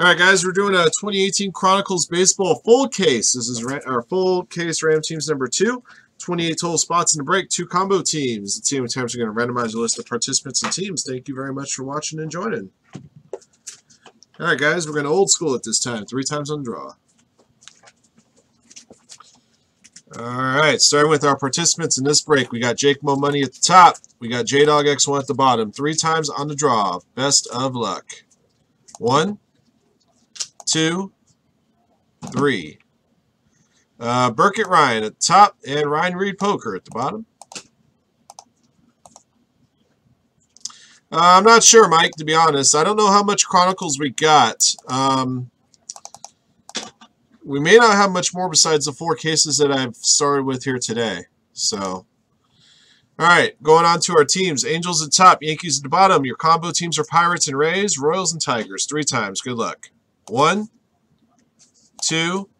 All right, guys, we're doing a 2018 Chronicles Baseball full case. This is our full case Ram Teams number 2. 28 total spots in the break, 2 combo teams. Let's see how many times we're going to randomize your list of participants and teams. Thank you very much for watching and joining. All right, guys, we're going to old school it this time. 3 times on draw. All right, starting with our participants in this break, we got Jake Mo Money at the top. We got J-Dog X1 at the bottom. 3 times on the draw. Best of luck. 1, 2, 3. Burkett Ryan at the top and Ryan Reed Poker at the bottom. I'm not sure, Mike, to be honest. I don't know how much Chronicles we got. We may not have much more besides the 4 cases that I've started with here today. So, all right, going on to our teams. Angels at the top, Yankees at the bottom. Your combo teams are Pirates and Rays, Royals and Tigers. 3 times. Good luck. 1, 2,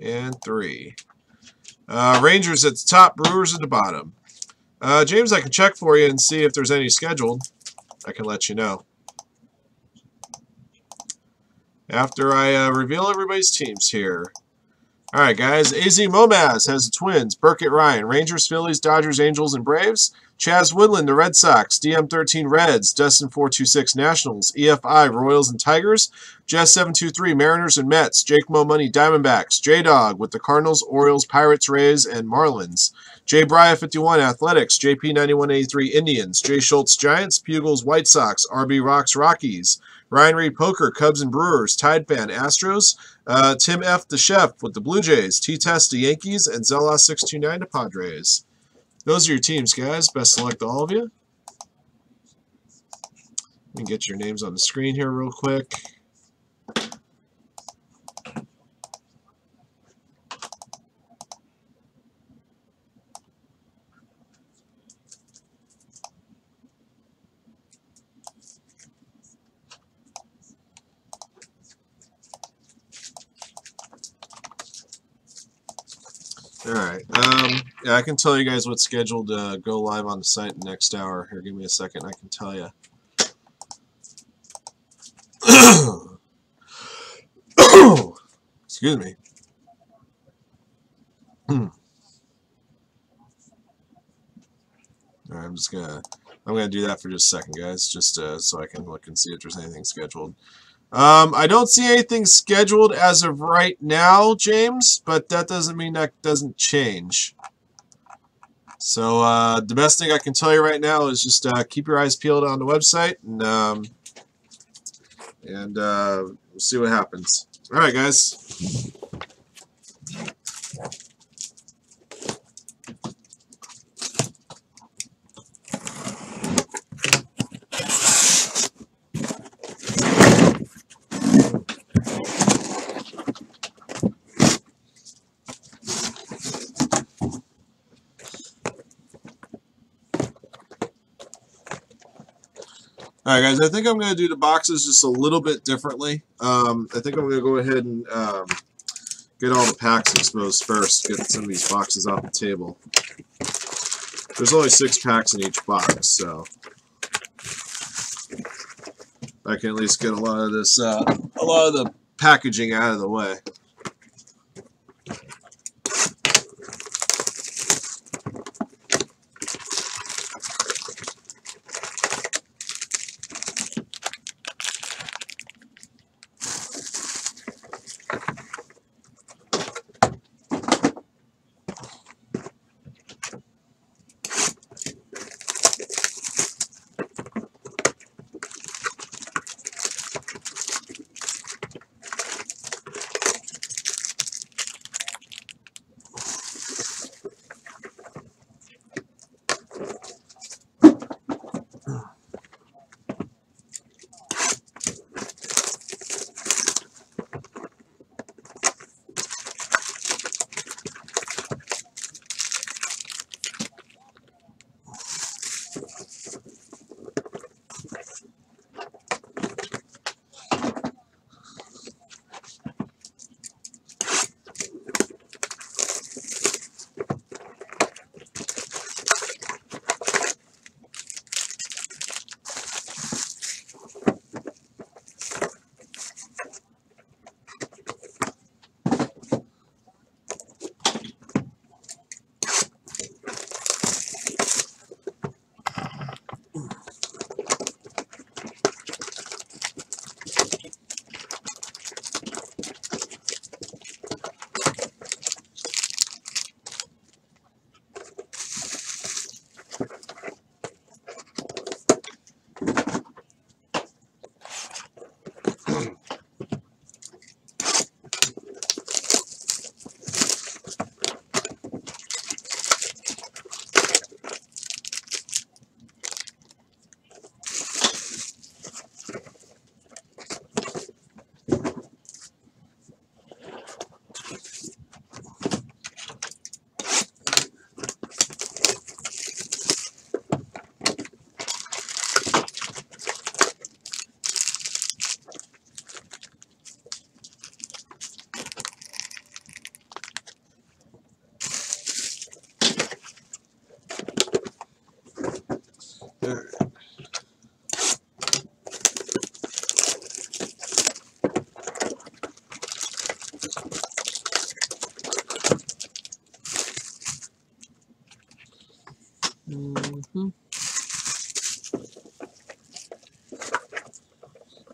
and 3. Rangers at the top, Brewers at the bottom. James, I can check for you and see if there's any scheduled. I can let you know after I reveal everybody's teams here. All right, guys. AZ Momaz has the Twins, Burkett Ryan, Rangers, Phillies, Dodgers, Angels, and Braves. Chaz Woodland, the Red Sox, DM13 Reds, Destin426 Nationals, EFI Royals and Tigers, Jess723 Mariners and Mets, Jake Mo Money Diamondbacks, J-Dog with the Cardinals, Orioles, Pirates, Rays, and Marlins, J. Bria51 Athletics, JP9183 Indians, J. Schultz Giants, Pugles White Sox, RB Rocks Rockies, Ryan Reed Poker, Cubs and Brewers, Tide Fan Astros, Tim F. the Chef with the Blue Jays, T-Test the Yankees, and Zelos629 the Padres. Those are your teams, guys. Best of luck to all of you. Let me get your names on the screen here real quick. All right. Yeah, I can tell you guys what's scheduled to go live on the site in the next hour. Here, give me a second. I can tell you. Excuse me. All right, I'm gonna do that for just a second, guys, just so I can look and see if there's anything scheduled. I don't see anything scheduled as of right now, James, but that doesn't mean that doesn't change. So the best thing I can tell you right now is just keep your eyes peeled on the website and we'll see what happens. All right, guys. All right, guys, I think I'm going to do the boxes just a little bit differently. I think I'm going to go ahead and get all the packs exposed first, get some of these boxes off the table. There's only 6 packs in each box, so I can at least get a lot of this, a lot of the packaging out of the way.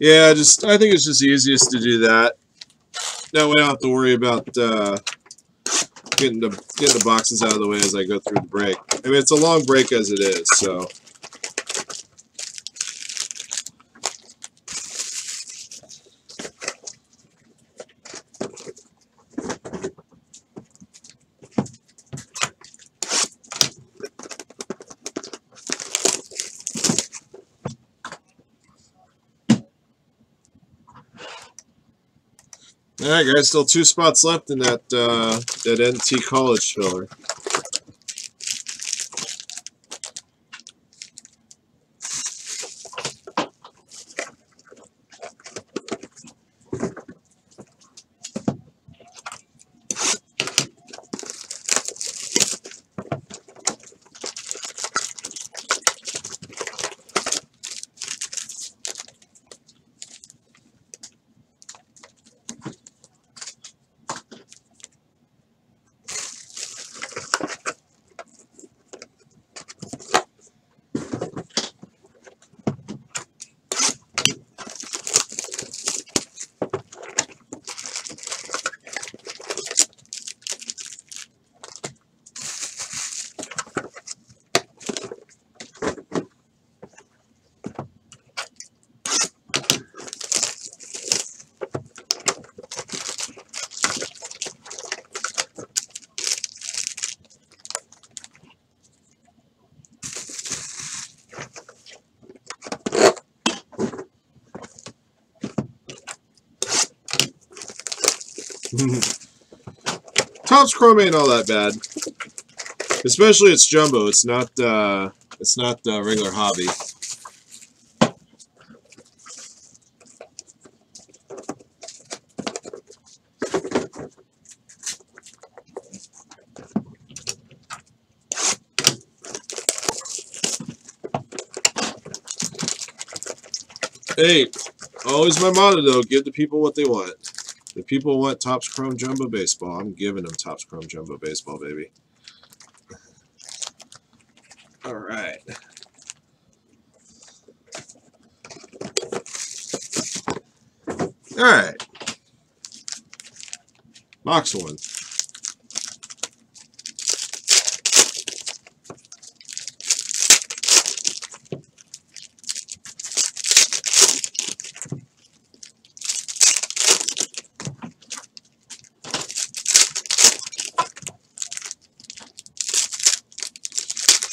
Yeah, I think it's just easiest to do that. That way I don't have to worry about getting the boxes out of the way as I go through the break. I mean, it's a long break as it is, so. Alright guys, still 2 spots left in that that NT College filler. Topps Chrome ain't all that bad, especially it's jumbo. It's not regular hobby. Hey, always my motto though: give the people what they want. If people want Topps Chrome Jumbo Baseball, I'm giving them Topps Chrome Jumbo Baseball, baby. All right. All right. Box 1.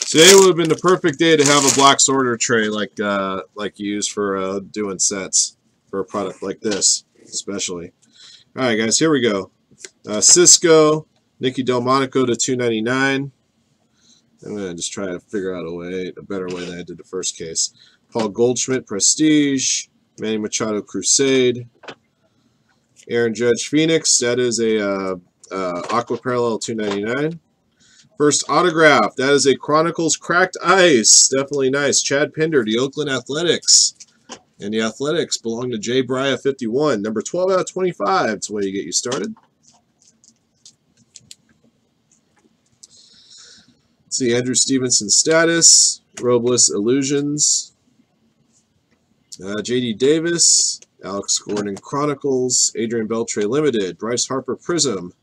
Today would have been the perfect day to have a block sorter tray like you use for doing sets for a product like this, especially. All right, guys, here we go. Cisco, Nicky Delmonico to 299. I'm gonna just try to figure out a better way than I did the first case. Paul Goldschmidt, Prestige. Manny Machado, Crusade. Aaron Judge, Phoenix. That is a Aqua Parallel 299. First autograph, that is a Chronicles Cracked Ice. Definitely nice. Chad Pinder, the Oakland Athletics. And the Athletics belong to Jay Bria 51. Number 12 out of 25. That's the way you get you started. Let's see, Andrew Stevenson Status. Robles Illusions. J.D. Davis. Alex Gordon Chronicles. Adrian Beltre Limited. Bryce Harper Prism.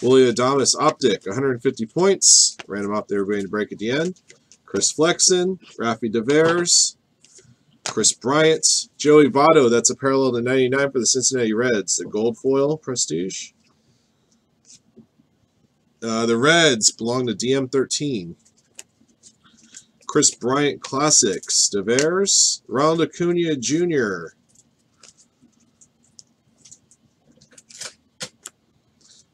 Willie Adames Optic, 150 points. Random opt, they were going to break at the end. Chris Flexen, Rafi DeVeers, Chris Bryant, Joey Votto, that's a parallel to 99 for the Cincinnati Reds. The gold foil, Prestige. The Reds belong to DM13. Chris Bryant Classics, DeVeers, Ronald Acuna Jr.,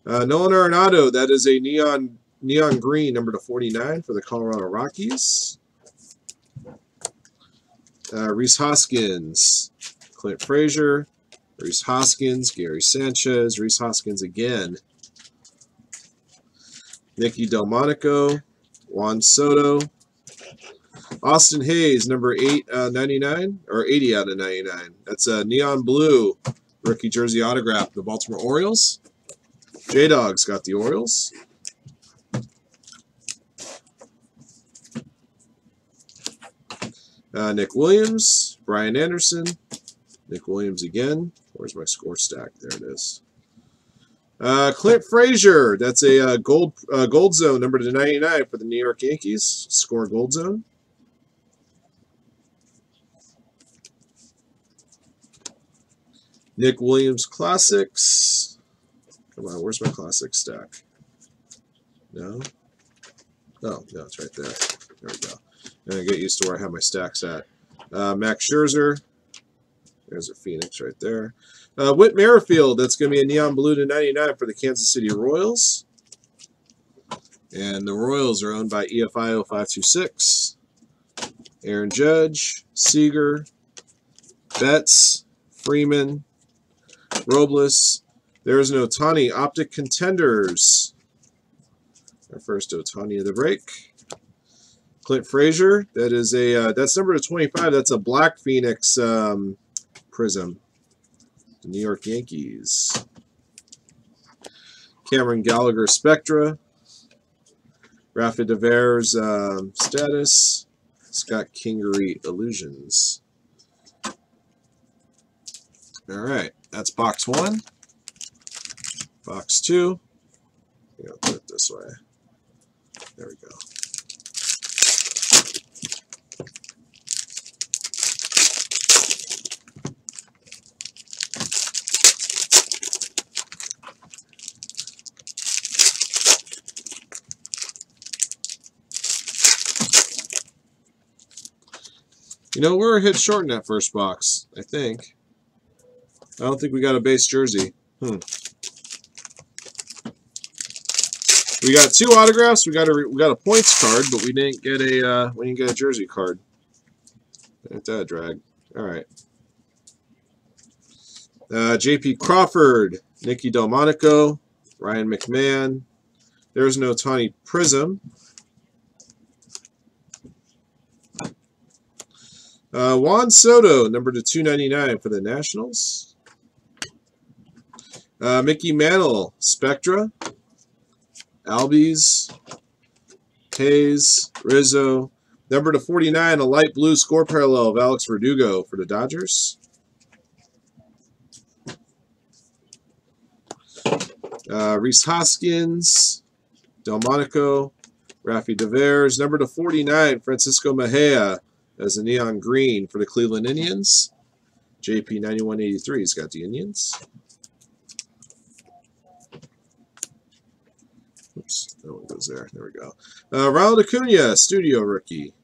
Nolan Arenado, that is a neon green, number to 49 for the Colorado Rockies. Reese Hoskins, Clint Frazier, Reese Hoskins, Gary Sanchez, Reese Hoskins again. Nicky Delmonico, Juan Soto, Austin Hayes, number 8/99 or 80 out of 99. That's a neon blue rookie jersey autograph, the Baltimore Orioles. J-Dog's got the Orioles. Nick Williams, Brian Anderson, Nick Williams again. Where's my score stack? There it is. Clint Frazier. That's a gold zone, number to 99 for the New York Yankees. Score gold zone. Nick Williams Classics. Come on, where's my classic stack? No? Oh, no, it's right there. There we go. And I get used to where I have my stacks at. Max Scherzer. There's a Phoenix right there. Whit Merrifield. That's going to be a neon blue to 99 for the Kansas City Royals. And the Royals are owned by EFI 0526. Aaron Judge. Seager. Betts. Freeman. Robles. There's an Ohtani Optic Contenders. Our first Ohtani of the break. Clint Frazier, that is a that's number to 25. That's a Black Phoenix prism. The New York Yankees. Cameron Gallagher Spectra. Rafa Devers status. Scott Kingery Illusions. All right, that's box one. Box two. I'm gonna put it this way. There we go. You know, we were hit short in that first box, I think. I don't think we got a base jersey. We got two autographs. We got a points card, but we didn't get a jersey card. Ain't that a drag? All right. J.P. Crawford, Nicky Delmonico, Ryan McMahon. There's an Ohtani prism. Juan Soto, number to 299 for the Nationals. Mickey Mantle, Spectra. Albies. Hayes. Rizzo. Number to 49, a light blue score parallel of Alex Verdugo for the Dodgers. Rhys Hoskins. Delmonico. Raffy Devers. Number to 49, Francisco Mejia. As a neon green for the Cleveland Indians. JP9183 has got the Indians. Oops, that one goes there. There we go. Ronald Acuna, studio rookie.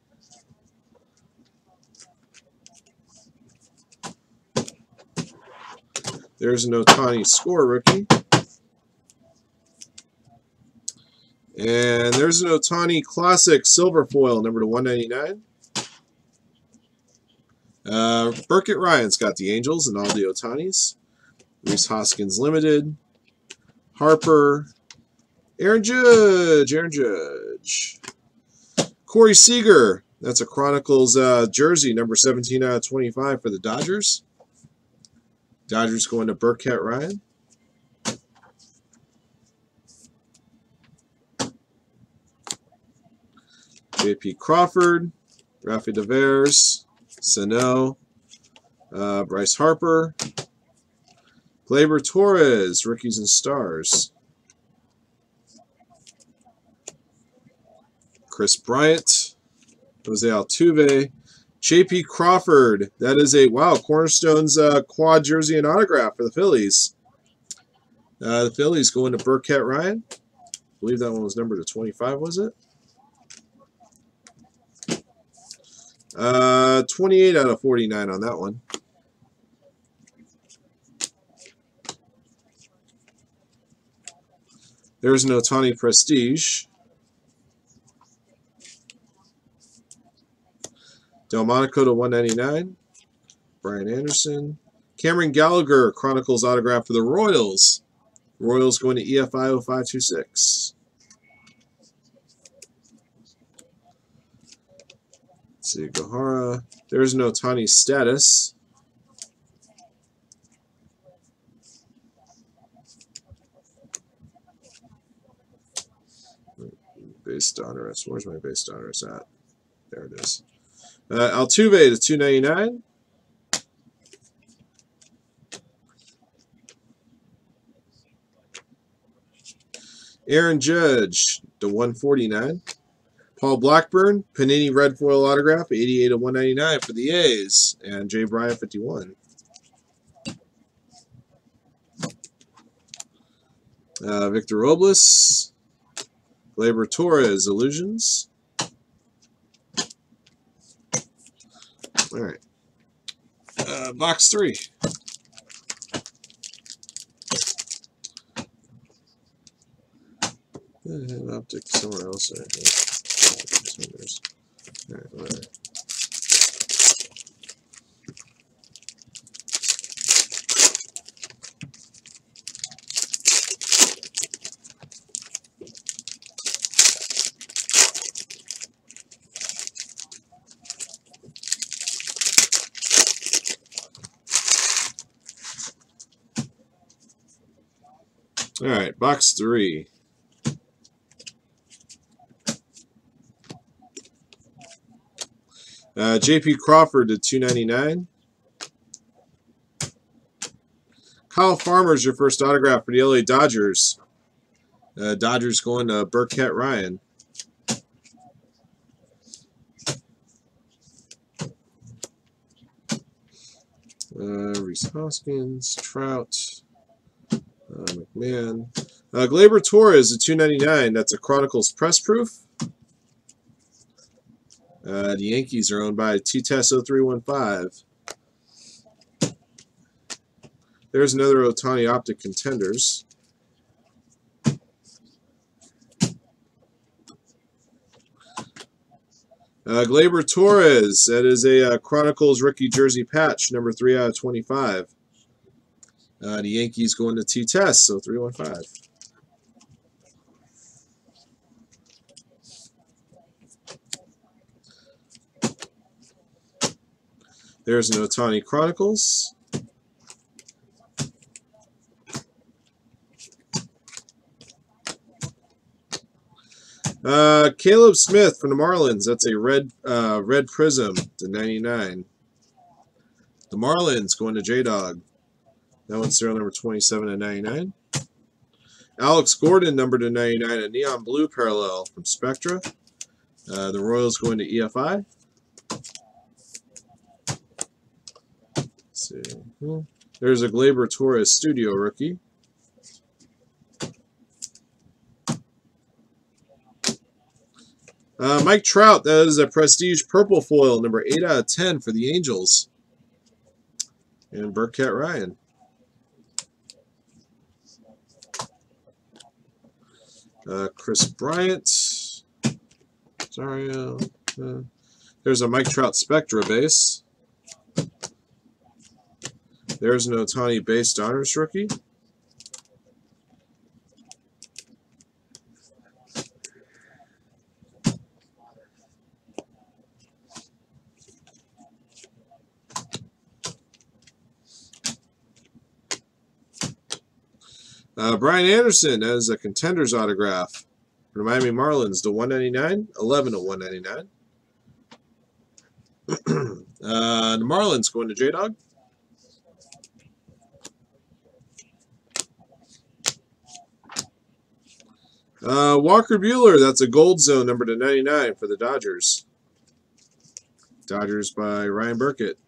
There's an Ohtani score rookie. And there's an Ohtani classic silver foil, number to 199. Burkitt Ryan's got the Angels and all the Ohtanis. Rhys Hoskins Limited. Harper. Aaron Judge. Corey Seager. That's a Chronicles jersey, number 17 out of 25 for the Dodgers. Dodgers going to Burkitt Ryan. J.P. Crawford. Rafi Devers. Sano, Bryce Harper, Gleyber Torres, Rookies and Stars, Chris Bryant, Jose Altuve, J.P. Crawford. That is a, wow, Cornerstone's quad jersey and autograph for the Phillies. The Phillies going to Burkitt Ryan. I believe that one was numbered to 25, was it? 28 out of 49 on that one. There's an Ohtani Prestige. Delmonico to 199. Brian Anderson. Cameron Gallagher, Chronicles autograph for the Royals. Royals going to EFI 0526. See Gohara. There's an Ohtani status. Base Donruss. Where's my base Donruss at? There it is. Altuve to 299. Aaron Judge /149. Paul Blackburn, Panini Red Foil Autograph, 88/199 for the A's. And Jay Bryant, 51. Victor Robles. Gleyber Torres, Illusions. All right. Box 3. An optic somewhere else. I think. All right, whatever. All right, box 3. J.P. Crawford /299. Kyle Farmer's your first autograph for the LA Dodgers. Dodgers going to Burkett Ryan. Reese Hoskins, Trout. McMahon. Gleyber Torres /299. That's a Chronicles press proof. The Yankees are owned by TTS0315. There's another Ohtani Optic Contenders. Gleyber Torres. That is a Chronicles rookie jersey patch, number 3/25. The Yankees going to T-Test, so 315. There's an Ohtani Chronicles. Caleb Smith from the Marlins. That's a red prism /99. The Marlins going to J-Dog. That one's serial number 27/99. Alex Gordon, number /99, a neon blue parallel from Spectra. The Royals going to EFI. Let's see. There's a Gleyber Torres studio rookie. Mike Trout, that is a prestige purple foil, number 8/10 for the Angels. And Burkett Ryan. Chris Bryant, sorry, there's a Mike Trout Spectra base. There's an Ohtani based honors rookie. Brian Anderson as a Contenders autograph for the Miami Marlins /199, 11/199. The Marlins going to J-Dog. Walker Buehler, that's a Gold Zone number /99 for the Dodgers. Dodgers by Ryan Burkett.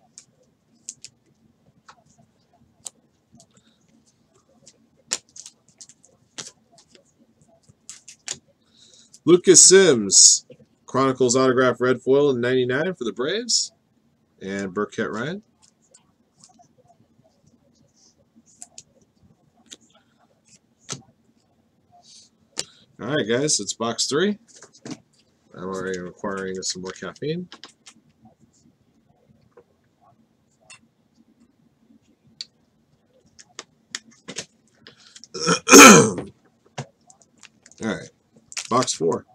Lucas Sims, Chronicles autograph red foil /99 for the Braves, and Burkett Ryan. All right, guys, it's box 3. I'm already requiring some more caffeine. All right. Box 4.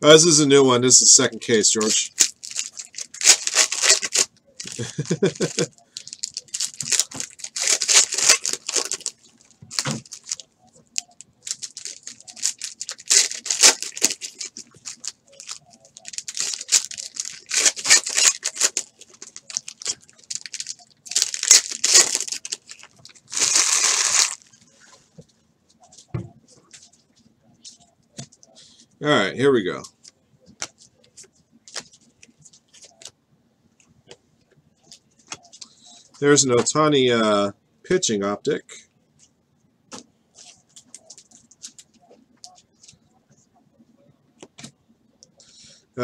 This is a new one. This is the second case, George. All right, here we go. There's an Ohtani pitching optic.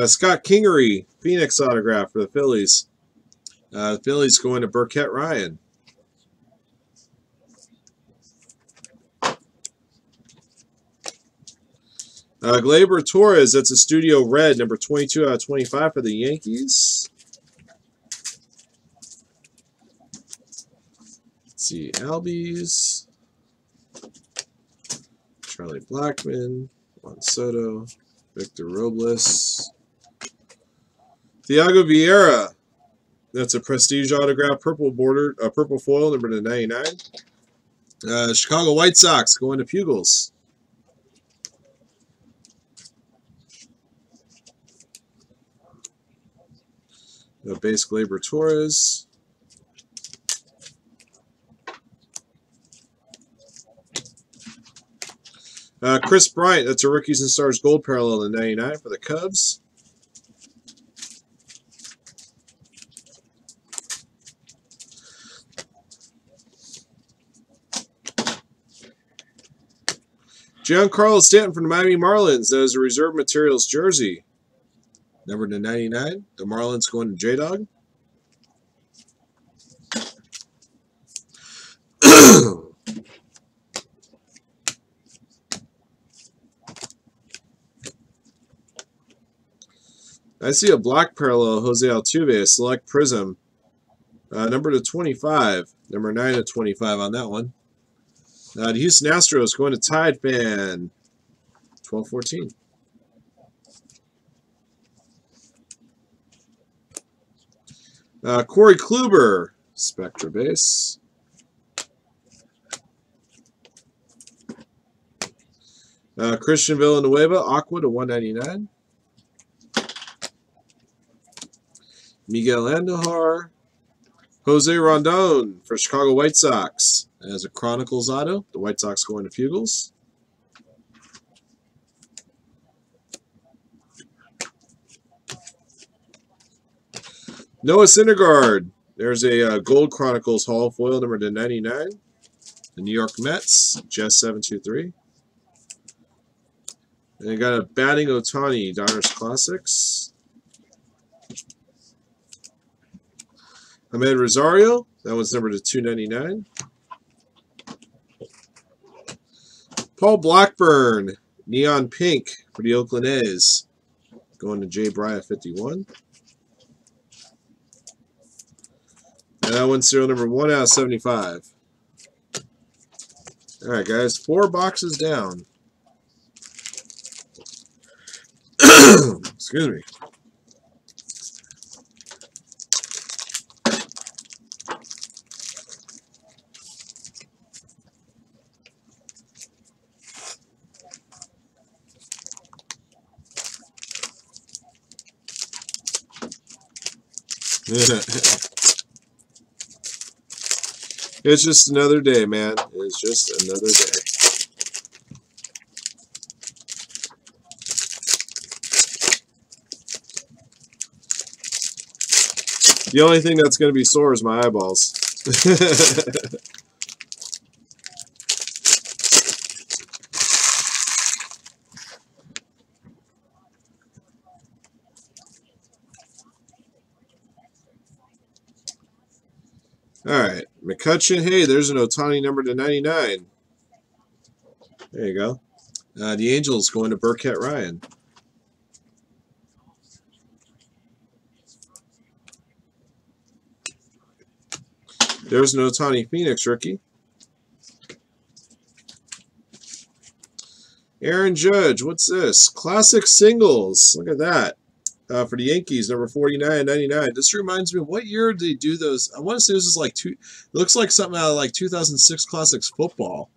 Scott Kingery, Phoenix autograph for the Phillies. The Phillies going to Burkett Ryan. Gleyber Torres, that's a Studio Red, number 22 out of 25 for the Yankees. Let's see, Albies, Charlie Blackman, Juan Soto, Victor Robles. Thiago Vieira, that's a Prestige autograph, purple border, purple foil, number 99. Chicago White Sox going to Pujols. The base Gleyber Torres. Chris Bryant, that's a Rookies and Stars Gold Parallel in 99 for the Cubs. Giancarlo Stanton from the Miami Marlins, that is a Reserve Materials jersey. Number 299, the Marlins going to J-Dog. I see a black parallel, Jose Altuve, a select prism. Number 225, number 9 of 25 on that one. The Houston Astros going to Tide Fan, 12-14. Corey Kluber, Spectra base. Christian Villanueva, Aqua to 199. Miguel Andujar, Jose Rondon for Chicago White Sox. As a Chronicles auto, the White Sox going to Pujols. Noah Syndergaard, there's a Gold Chronicles Hall foil, number 299. The New York Mets, Jess723. And they got a Batting Ohtani, Donruss Classics. Ahmed Rosario, that one's number 299. Paul Blackburn, Neon Pink for the Oakland A's. Going to Jay Bria, 51. And that one's serial number 1 out of 75. All right, guys, 4 boxes down. Excuse me. It's just another day, man. It's just another day. The only thing that's going to be sore is my eyeballs. All right, McCutcheon. Hey, there's an Ohtani number 299. There you go. The Angels going to Burkett Ryan. There's an Ohtani Phoenix rookie. Aaron Judge, what's this? Classic singles. Look at that. For the Yankees, number 49 of 99. This reminds me, what year did they do those? I want to say this is like it looks like something out of like 2006 Classics football.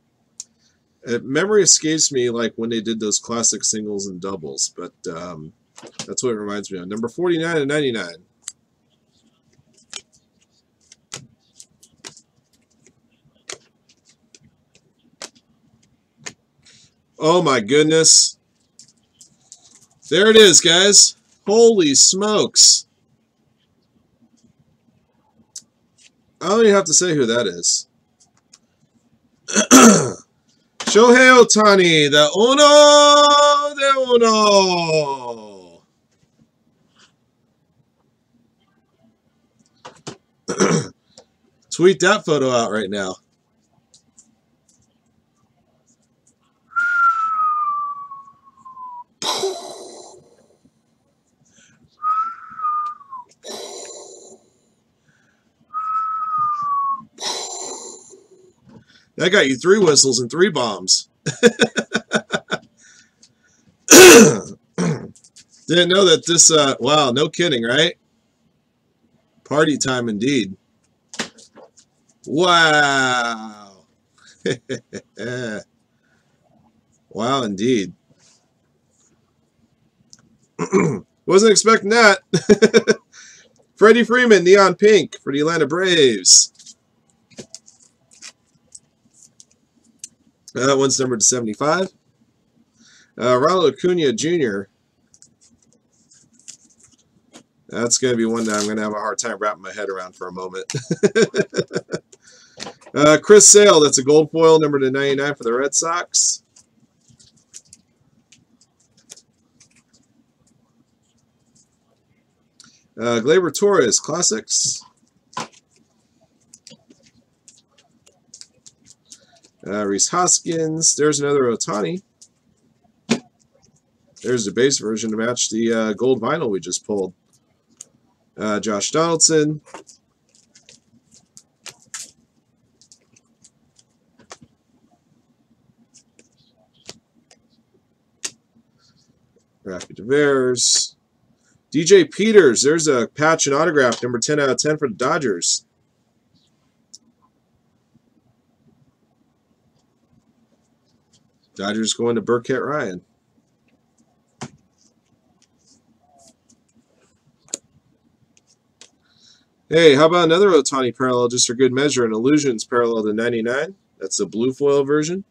Memory escapes me, like when they did those classic singles and doubles, but that's what it reminds me of. Number 49 of 99. Oh my goodness! There it is, guys. Holy smokes. I don't even have to say who that is. Shohei Ohtani, the uno de uno. Tweet that photo out right now. That got you 3 whistles and 3 bombs. Didn't know that this, wow, no kidding, right? Party time indeed. Wow. Wow, indeed. Wasn't expecting that. Freddie Freeman, neon pink for the Atlanta Braves. That one's numbered to 75. Ronald Acuna Jr. That's going to be one that I'm going to have a hard time wrapping my head around for a moment. Chris Sale, that's a gold foil, numbered to 99 for the Red Sox. Gleyber Torres, classics. Rhys Hoskins. There's another Ohtani. There's the base version to match the gold vinyl we just pulled. Josh Donaldson. Rafi DeVeers. DJ Peters. There's a patch and autograph, number 10 out of 10 for the Dodgers. Dodgers going to Burkett Ryan. Hey, how about another Ohtani parallel just for good measure? An Illusions parallel to 99. That's the blue foil version.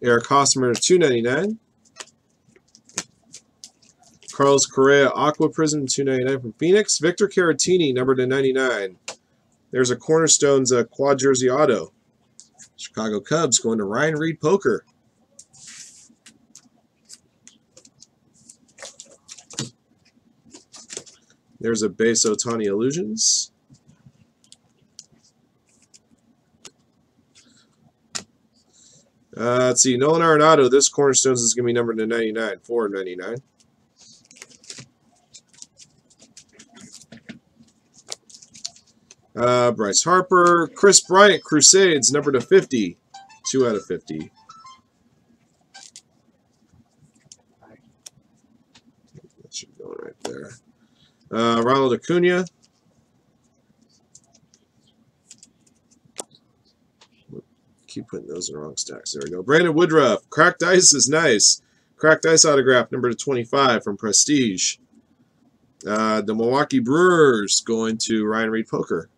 Eric Hosmer, 299. Carlos Correa, Aqua Prism, 299 from Phoenix. Victor Caratini, numbered to 99. There's a Cornerstones quad jersey auto. Chicago Cubs going to Ryan Reed Poker. There's a base Ohtani Illusions. Let's see, Nolan Arenado. This Cornerstones is going to be numbered to 99, 499. Bryce Harper, Chris Bryant, Crusades, number to 50, 2 out of 50. That should go right there. Ronald Acuna. Keep putting those in the wrong stacks. There we go. Brandon Woodruff, Cracked Ice is nice. Cracked Ice autograph, number to 25 from Prestige. The Milwaukee Brewers going to Ryan Reed Poker.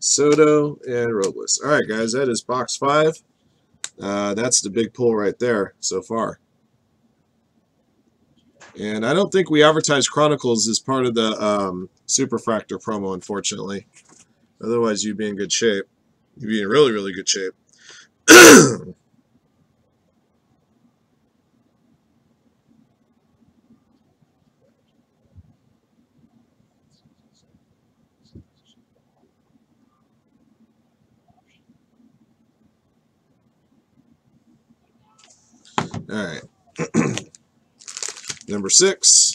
Soto and Robles. All right, guys, that is box 5. That's the big pull right there so far. And I don't think we advertised Chronicles as part of the Superfractor promo, unfortunately. Otherwise, you'd be in good shape. You'd be in really, really good shape. All right, number 6.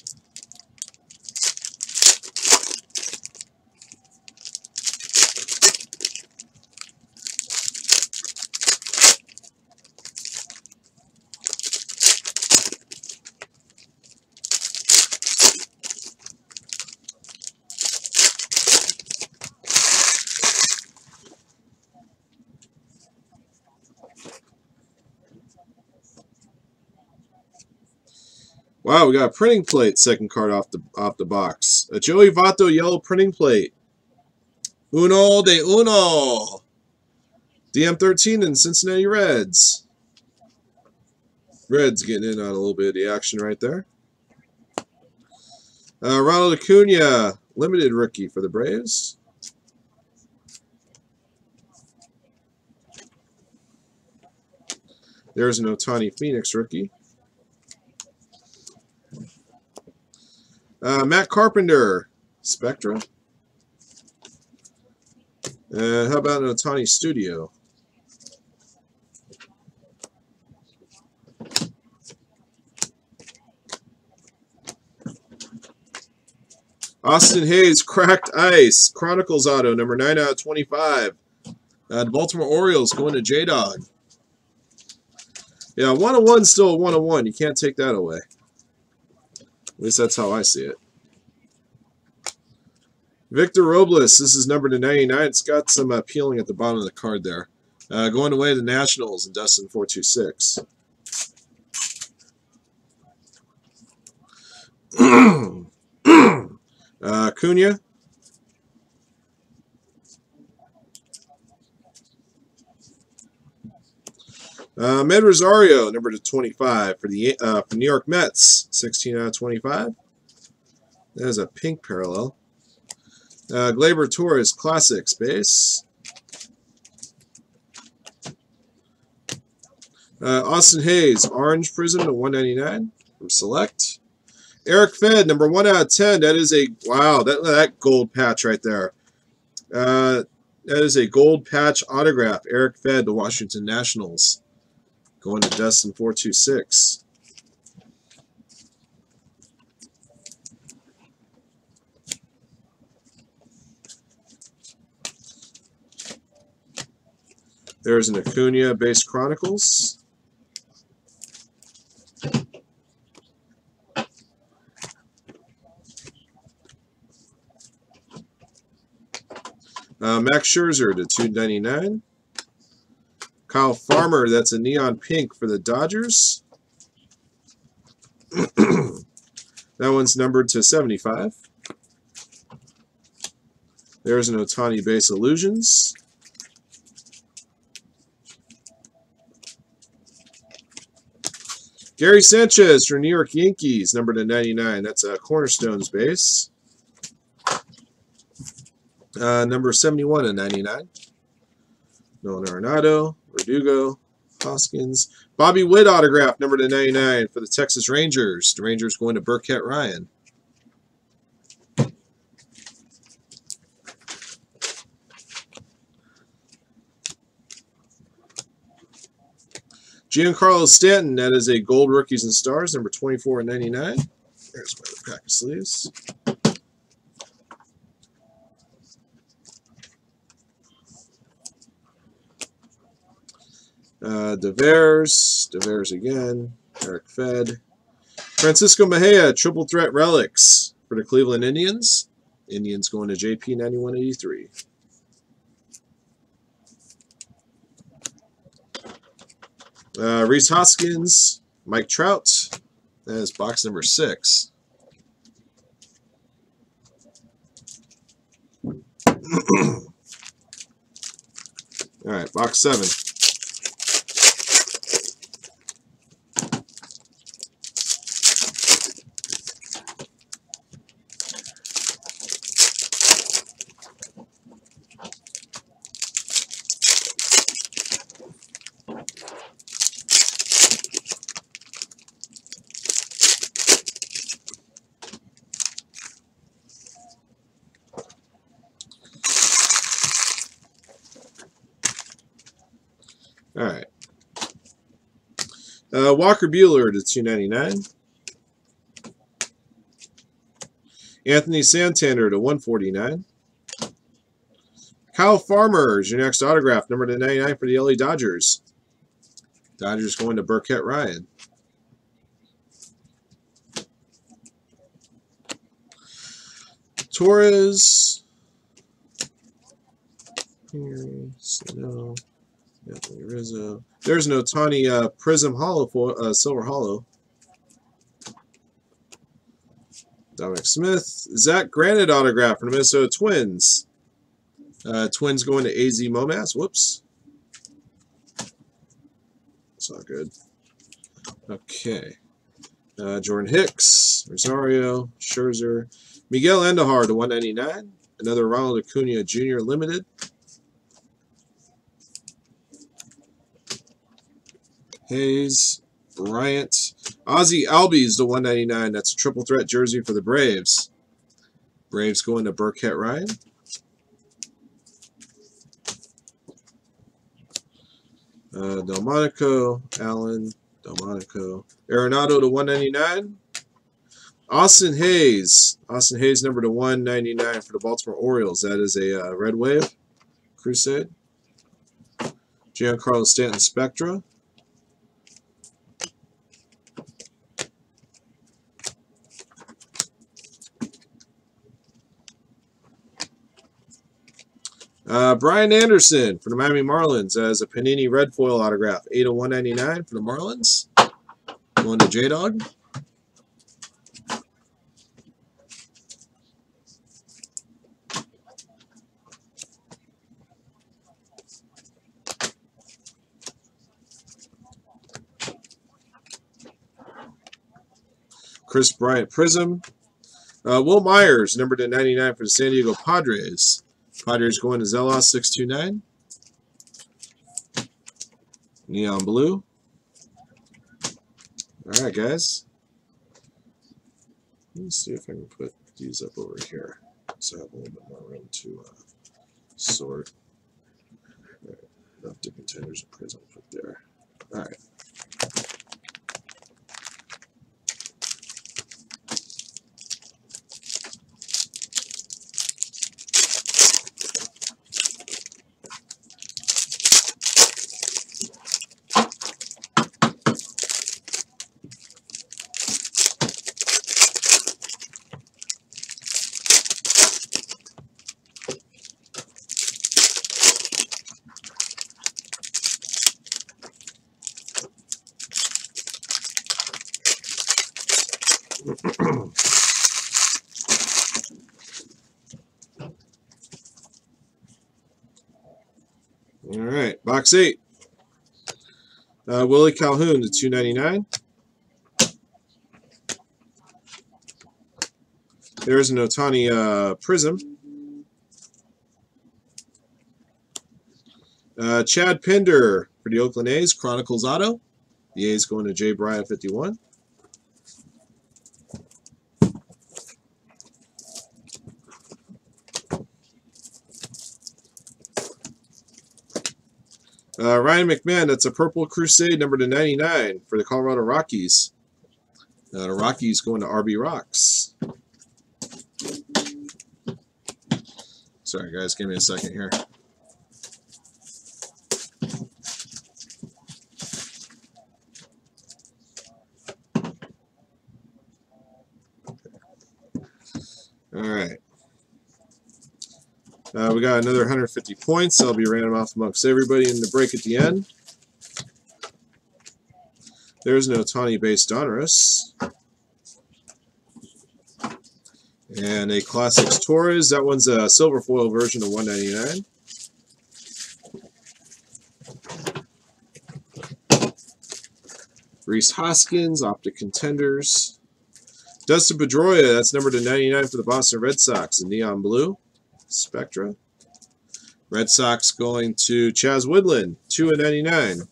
Wow, we got a printing plate, second card off the box. A Joey Votto yellow printing plate. Uno de uno. DM13 and Cincinnati Reds. Reds getting in on a little bit of the action right there. Ronald Acuna, limited rookie for the Braves. There's an Ohtani Phoenix rookie. Matt Carpenter, Spectra. And how about an Ohtani Studio? Austin Hayes, Cracked Ice, Chronicles Auto, number 9 out of 25. The Baltimore Orioles going to J-Dog. Yeah, 101 still 101. You can't take that away. At least that's how I see it. Victor Robles, this is number 299. It's got some peeling at the bottom of the card there. Going away to the Nationals and Dustin 426. Cunha. Med Rosario, number 225 for the for New York Mets, 16 out of 25. That is a pink parallel. Gleyber Torres, Classics base. Austin Hayes, Orange Prism to 199 from Select. Eric Fed, number 1 out of 10. That is a, wow, that gold patch right there. That is a gold patch autograph. Eric Fed, the Washington Nationals. Going to Dustin 426. There's an Acuna base Chronicles. Max Scherzer to 299. Kyle Farmer, that's a neon pink for the Dodgers. That one's numbered to 75. There's an Ohtani base Illusions. Gary Sanchez for New York Yankees, numbered to 99. That's a Cornerstones base. Number 71 and 99. Nolan Arenado, Verdugo, Hoskins. Bobby Witt autograph, number 299 for the Texas Rangers. The Rangers going to Burkett Ryan. Giancarlo Stanton, that is a gold Rookies and Stars, number 24 and 99. There's my other pack of sleeves. DeVeers again, Eric Fed. Francisco Mejia, Triple Threat Relics for the Cleveland Indians. Indians going to JP 9183. Rhys Hoskins, Mike Trout. That is box number 6. All right, box 7. All right. Walker Buehler to 299. Anthony Santander to 149. Kyle Farmer is your next autograph, number 299 for the LA Dodgers. Dodgers going to Burkett Ryan. Torres. Here, Snow. Definitely Rizzo. There's an Ohtani Prism Hollow for Silver Hollow. Dominic Smith, Zach Granite autograph for the Minnesota Twins. Twins going to AZ Momass. Whoops. That's not good. Okay. Jordan Hicks, Rosario, Scherzer, Miguel Andujar to 199. Another Ronald Acuna Jr. Limited. Hayes, Bryant, Ozzy Albies to 199. That's a triple threat jersey for the Braves. Braves going to Burkett Ryan. Delmonico, Allen, Delmonico, Arenado to 199. Austin Hayes number to 199 for the Baltimore Orioles. That is a Red Wave Crusade. Giancarlo Stanton Spectra. Brian Anderson for the Miami Marlins as a Panini Red Foil autograph. 8/199 for the Marlins. Going to J-Dog. Chris Bryant Prism. Will Myers, numbered to 99 for the San Diego Padres. Padres going to Zelos, 629. Neon Blue. All right, guys. Let me see if I can put these up over here so I have a little bit more room to sort. All right. Enough to contenders and prism put there. All right. All right, box 8. Willie Calhoun to 299. There's an Ohtani Prism. Chad Pinder for the Oakland A's, Chronicles Auto. The A's going to J. Bryant 51. Ryan McMahon, that's a Purple Crusade, number to 99 for the Colorado Rockies. The Rockies going to RB Rocks. Sorry, guys. Give me a second here. All right. We got another 150 points. I'll be random off amongst everybody in the break at the end. There's an Ohtani based Donruss. And a Classics Torres. That one's a silver foil version of 199. Reese Hoskins, Optic Contenders. Dustin Pedroia, that's numbered to 99 for the Boston Red Sox in neon blue. Spectra. Red Sox going to Chaz Woodland, 2/99.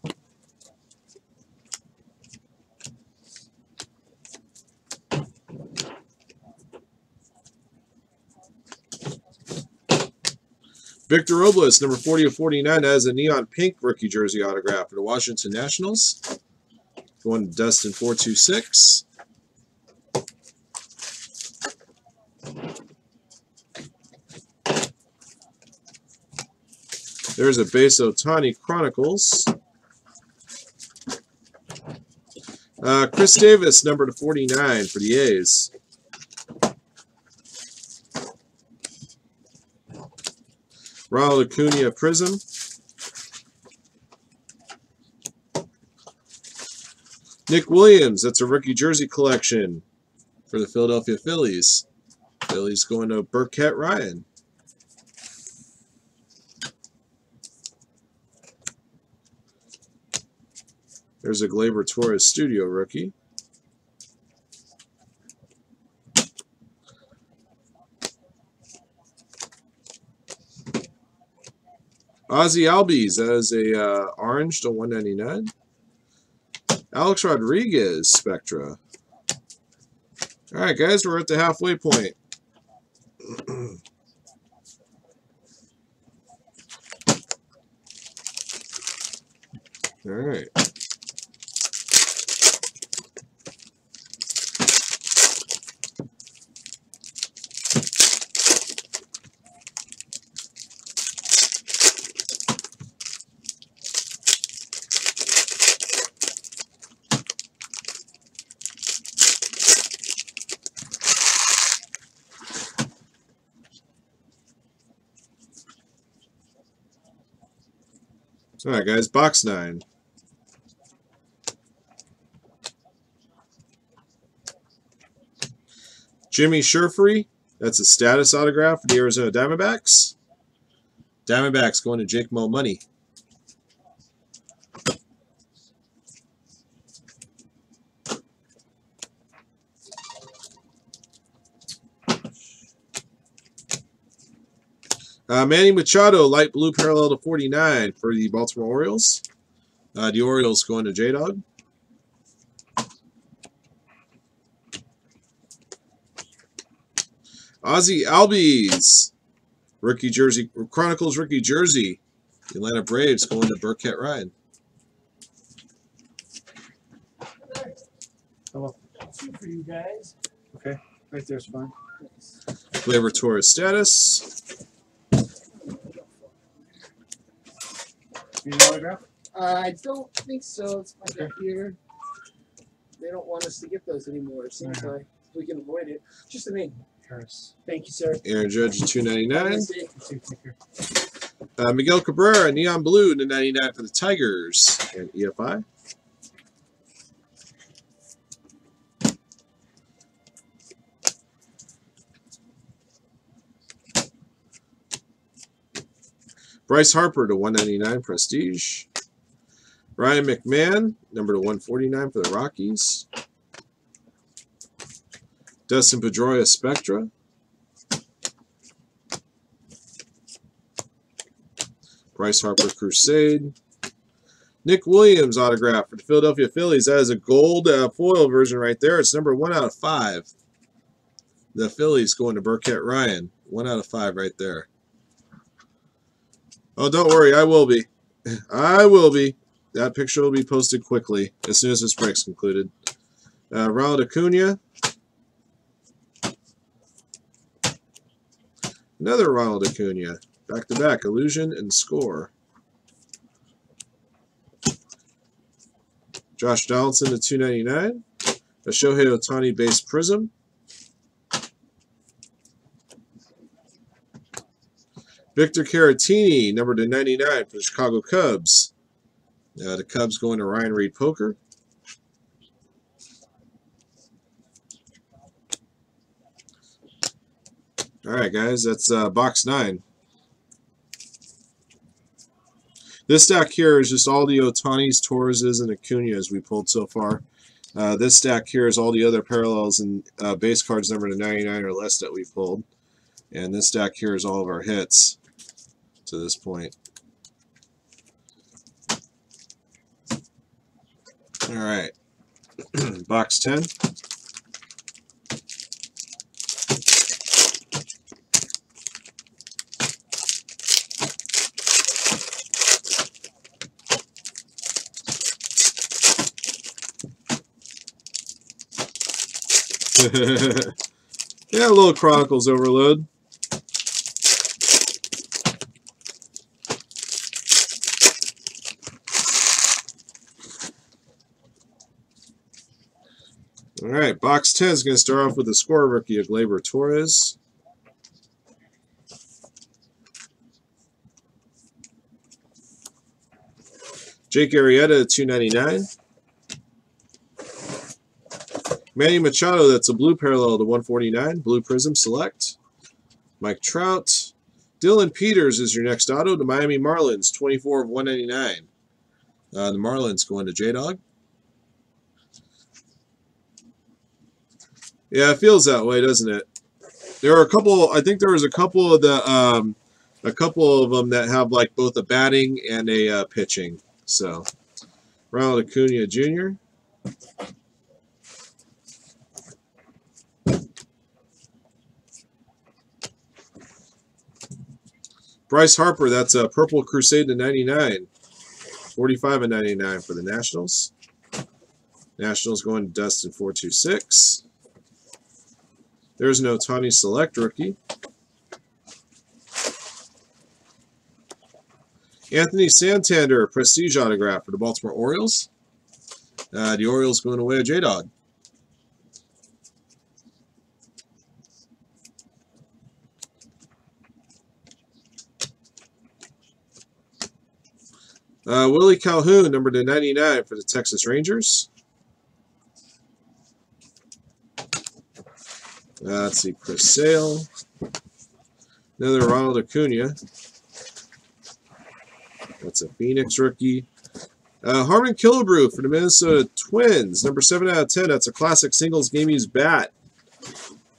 Victor Robles, number 40/49, has a neon pink rookie jersey autograph for the Washington Nationals. Going to Dustin 426. There's a base Ohtani Chronicles. Chris Davis, number to 49 for the A's. Ronald Acuna Prism. Nick Williams, that's a rookie jersey collection for the Philadelphia Phillies. Phillies going to Burkett Ryan. There's a Gleyber Torres Studio rookie. Ozzy Albies, that is a orange to 199. Alex Rodriguez, Spectra. All right, guys, we're at the halfway point. All right. All right, guys, box 9. Jimmy Schurfrey, that's a status autograph for the Arizona Diamondbacks. Diamondbacks going to Jake Mo Money. Manny Machado, light blue parallel to 49 for the Baltimore Orioles. The Orioles going to J-Dog. Ozzy Albies, rookie jersey, Chronicles rookie jersey. The Atlanta Braves going to Burkett Ryan. Hello. Two for you guys. Okay, right there's fine. Gleyber Torres status. Need an autograph? I don't think so. It's my computer. They don't want us to get those anymore. It seems like we can avoid it. Just the name. Harris. Thank you, sir. Aaron Judge, $2.99. Miguel Cabrera, neon blue, $2.99 for the Tigers and EFI. Bryce Harper to 199 Prestige. Ryan McMahon, number to 149 for the Rockies. Dustin Pedroia Spectra. Bryce Harper Crusade. Nick Williams autograph for the Philadelphia Phillies. That is a gold foil version right there. It's number 1 out of 5. The Phillies going to Burkett Ryan. 1 out of 5 right there. Oh, don't worry, I will be. I will be. That picture will be posted quickly as soon as this break's concluded. Ronald Acuna. Another Ronald Acuna. Back-to-back, Illusion and Score. Josh Donaldson to 299. A Shohei Ohtani base prism. Victor Caratini, number to 99 for the Chicago Cubs. The Cubs going to Ryan Reed Poker. All right, guys, that's box 9. This stack here is just all the Ohtani's, Torreses, and Acuna's we pulled so far. This stack here is all the other parallels and base cards number to 99 or less that we pulled. And this stack here is all of our hits to this point. All right, box 10. Yeah, a little Chronicles overload. All right, box 10 is going to start off with the score rookie of Gleyber Torres. Jake Arrieta, $2.99. Manny Machado, that's a blue parallel to 149. Blue Prism Select. Mike Trout. Dylan Peters is your next auto to Miami Marlins, 24 of 199. The Marlins going to J-Dog. Yeah, it feels that way, doesn't it? There are a couple. I think there was a couple of them that have like both a batting and a pitching. So Ronald Acuna Jr. Bryce Harper, that's a Purple Crusade to 99. 45 and 99 for the Nationals. Nationals going to Dustin 426. There's an Ohtani Select rookie. Anthony Santander, Prestige autograph for the Baltimore Orioles. The Orioles going away to J-Dog. Willie Calhoun, number to 99 for the Texas Rangers. Let's see, Chris Sale. Another Ronald Acuna. That's a Phoenix rookie. Harmon Killebrew for the Minnesota Twins, number 7 out of 10. That's a classic singles game used bat.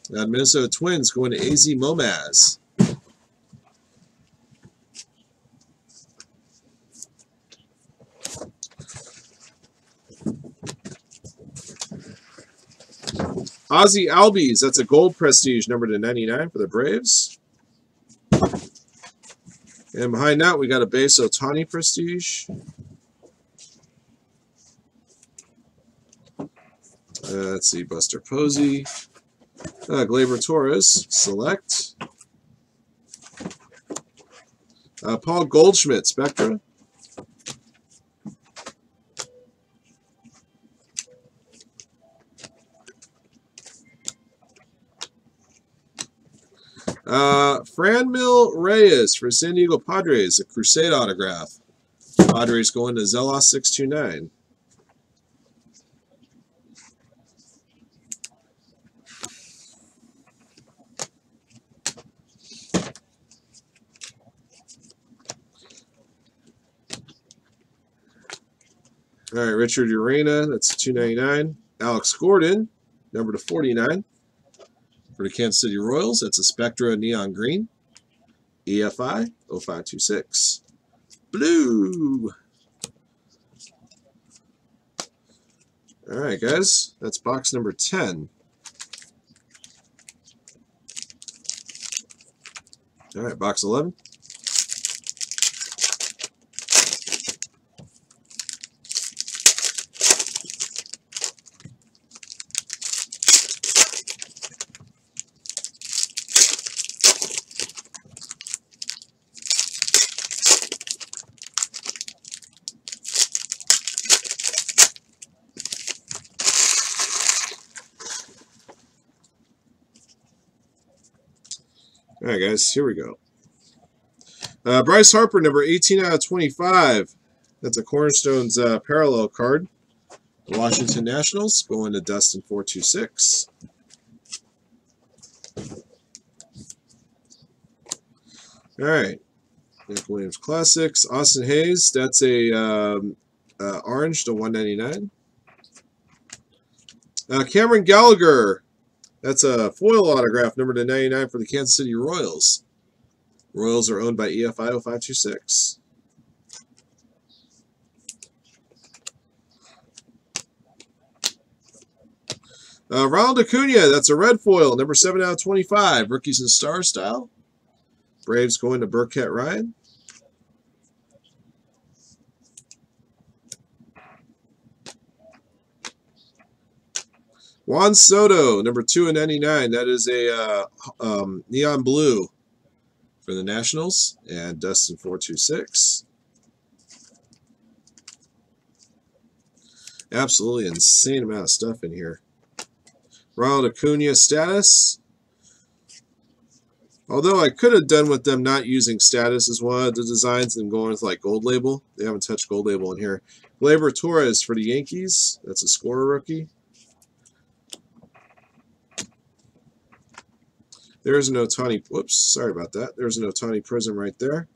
Minnesota Twins going to AZ Momaz. Ozzy Albies, that's a gold prestige, number to 99 for the Braves. And behind that, we got a base Ohtani prestige. Let's see, Buster Posey. Gleyber Torres, select. Paul Goldschmidt, Spectra. Franmil Reyes for San Diego Padres, a Crusade autograph. Padres going to Zelos 629. All right, Richard Urena, that's $2.99. Alex Gordon, number to 49. For the Kansas City Royals, that's a Spectra Neon Green. EFI 0526. Blue. All right, guys. That's box number 10. All right, box 11. All right, guys, here we go. Bryce Harper, number 18 out of 25. That's a Cornerstones parallel card. The Washington Nationals going to Dustin 426. All right. Nick Williams Classics. Austin Hayes, that's a orange to 199. Cameron Gallagher. That's a foil autograph, number to 99 for the Kansas City Royals. Royals are owned by EFI 0526. Ronald Acuna, that's a red foil, number 7 out of 25. Rookies and Star style. Braves going to Burkett Ryan. Juan Soto, number 2 and 99. That is a neon blue for the Nationals and Dustin 426. Absolutely insane amount of stuff in here. Ronald Acuna status. Although I could have done with them not using status as one of the designs and going with like gold label. They haven't touched gold label in here. Gleyber Torres for the Yankees. That's a scorer rookie. There's an Ohtani, whoops, sorry about that. There's an Ohtani Prism right there.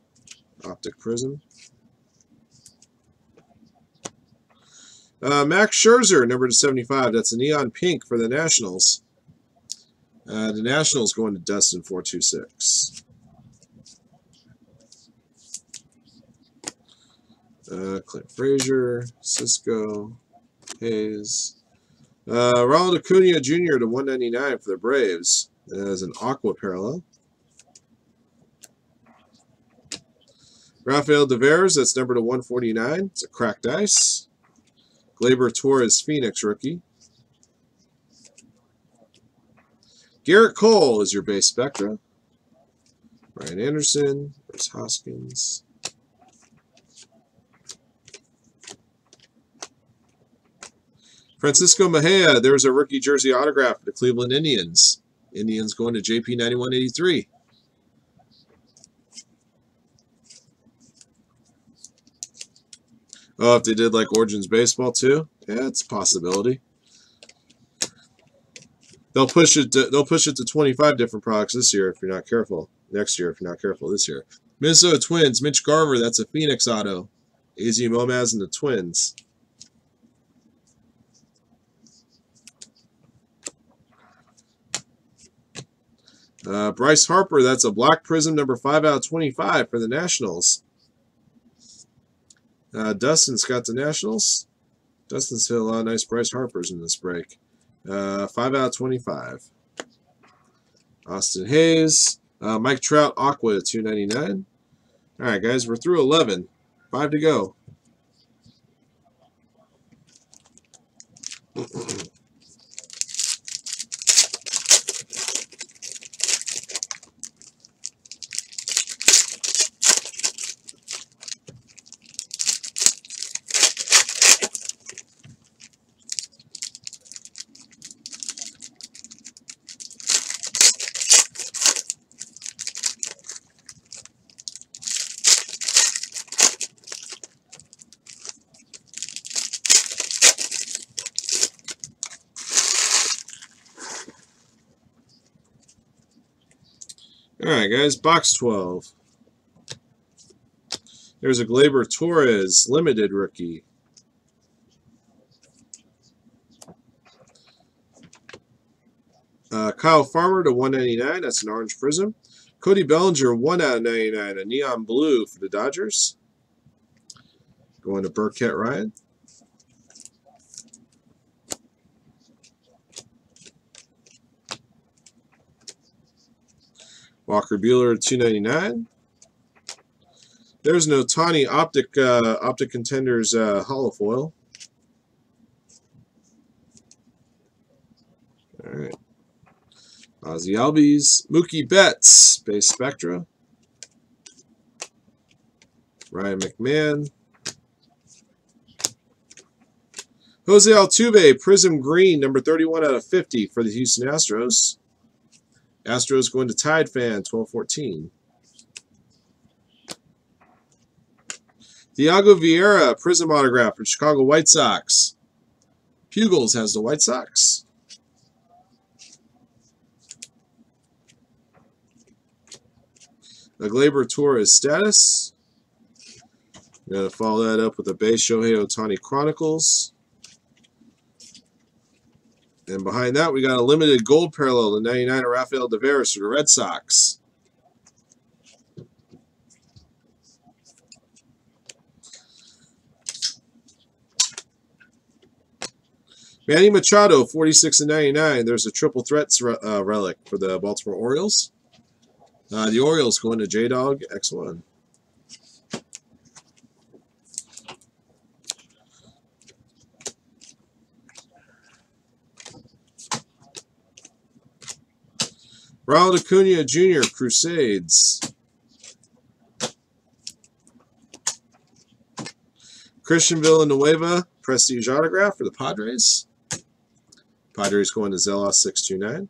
Optic Prism. Max Scherzer, number 275. That's a neon pink for the Nationals. The Nationals going to Dustin 426. Clint Frazier, Cisco, Hayes. Ronald Acuna Jr. to 199 for the Braves. That is an Aqua parallel. Rafael Devers, that's number to 149. It's a cracked ice. Gleyber Torres, Phoenix rookie. Garrett Cole is your base spectra. Ryan Anderson, there's Hoskins. Francisco Mejia, there's a rookie jersey autograph for the Cleveland Indians. Indians going to JP 9183. Oh, if they did like Origins Baseball too, yeah, it's a possibility. They'll push it to 25 different products this year if you're not careful. Next year if you're not careful. This year, Minnesota Twins, Mitch Garver. That's a Phoenix auto. AZ Momaz and the Twins. Bryce Harper. That's a Black Prism number 5/25 for the Nationals. Dustin's got the Nationals. Dustin's hit a lot of nice Bryce Harpers in this break. 5/25. Austin Hayes. Mike Trout, Aqua, 299. All right, guys, we're through 11. 5 to go. Alright guys, box 12. There's a Gleyber Torres, limited rookie. Kyle Farmer to 199, that's an orange prism. Cody Bellinger, 1/99, a neon blue for the Dodgers. Going to Burkett Ryan. Walker Buehler, 299. There's an Ohtani Optic Contenders Holo Foil. All right. Ozzy Albies. Mookie Betts, base spectra. Ryan McMahon. Jose Altuve, Prism Green, number 31/50 for the Houston Astros. Astros going to Tide Fan, 1214. Thiago Vieira, Prism autograph for Chicago White Sox. Pugles has the White Sox. A Gleyber Torres status. We're going to follow that up with a base Shohei Ohtani Chronicles. And behind that, we got a limited gold parallel, the 99 of Rafael Devers for the Red Sox. Manny Machado, 46/99. There's a triple threats relic for the Baltimore Orioles. The Orioles going to J-Dog X1. Ronald Acuna Jr., Crusades. Christian Villanueva, Prestige autograph for the Padres. Padres going to Zelos, 629.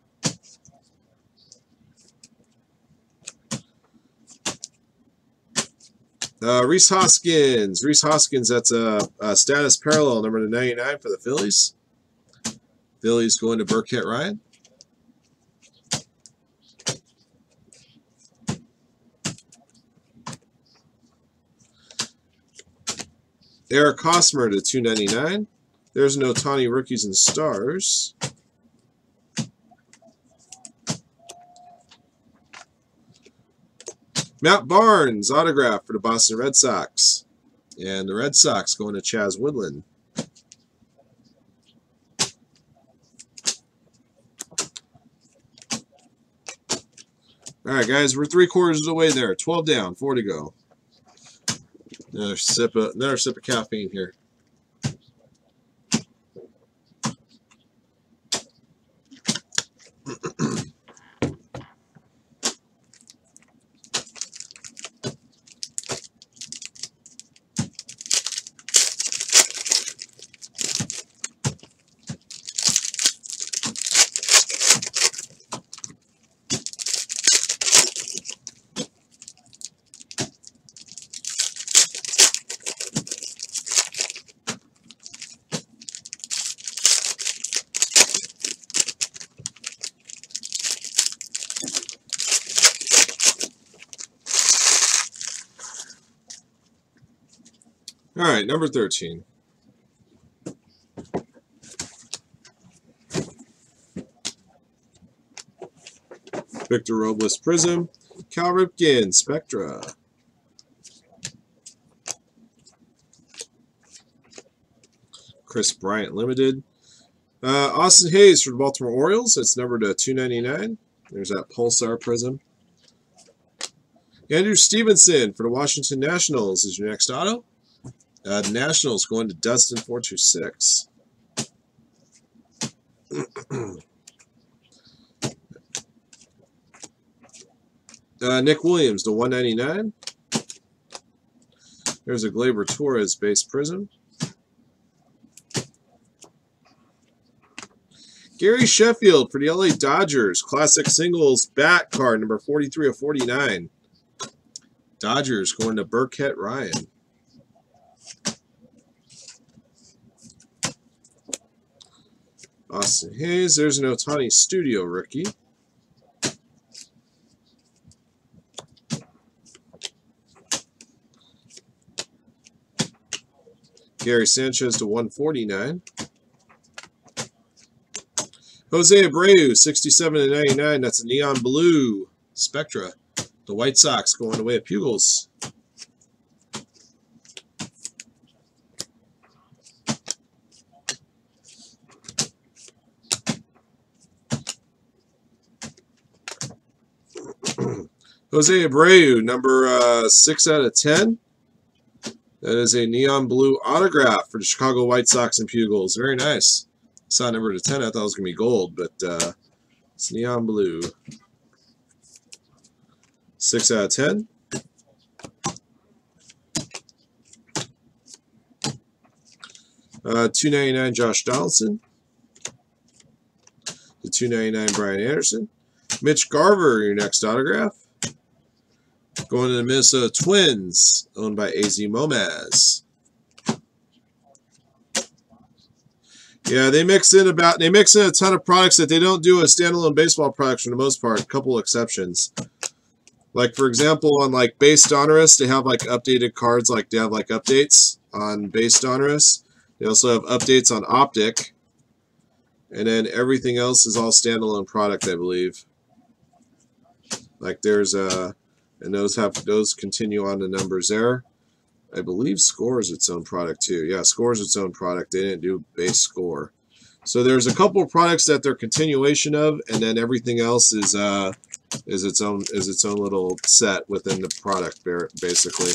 Rhys Hoskins. Rhys Hoskins, that's a status parallel, number 299 for the Phillies. Phillies going to Burkett Ryan. Eric Hosmer to 299. There's an Ohtani Rookies and Stars. Matt Barnes autograph for the Boston Red Sox. And the Red Sox going to Chaz Woodland. All right, guys, we're 3/4 of the way there. 12 down, 4 to go. Another sip of caffeine here. All right, number 13. Victor Robles Prism, Cal Ripken Spectra. Chris Bryant Limited. Austin Hayes for the Baltimore Orioles. That's numbered to 299. There's that Pulsar Prism. Andrew Stevenson for the Washington Nationals is your next auto. The Nationals going to Dustin 426. Nick Williams to 199. There's a Gleyber Torres base prism. Gary Sheffield for the LA Dodgers. Classic singles bat card number 43 of 49. Dodgers going to Burkett Ryan. Austin Hayes, there's an Ohtani Studio rookie. Gary Sanchez to 149. Jose Abreu, 67/99. That's a neon blue Spectra. The White Sox going away at Pugles. Jose Abreu, number 6/10. That is a neon blue autograph for the Chicago White Sox and Pugles. Very nice. Saw number 10. I thought it was going to be gold, but it's neon blue. 6/10. $2.99 Josh Donaldson. The $2.99 Brian Anderson. Mitch Garver, your next autograph. Going to the Minnesota Twins, owned by AZ Momaz. Yeah, they mix in a ton of products that they don't do as standalone baseball products for the most part. A couple exceptions, like for example on like Base Donruss, they have like updated cards. Like they have like updates on Base Donruss. They also have updates on Optic, and then everything else is all standalone product, I believe. Like there's a. And those continue on the numbers there. I believe Score is its own product too. Yeah, Score is its own product. They didn't do base Score. So there's a couple of products that they're continuation of, and then everything else is its own little set within the product basically.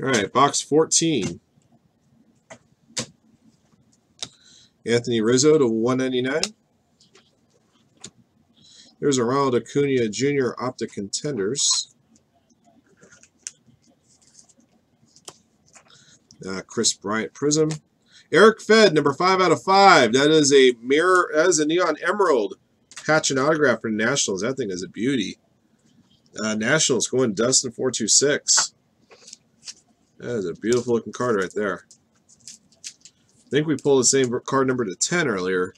All right, box 14. Anthony Rizzo to 199. There's a Ronald Acuna Jr. Optic Contenders. Chris Bryant Prism. Eric Fedd, number 5/5. That is a mirror. That is a neon emerald patch and autograph for the Nationals. That thing is a beauty. Nationals going Dustin 426. That is a beautiful looking card right there. I think we pulled the same card number to 10 earlier.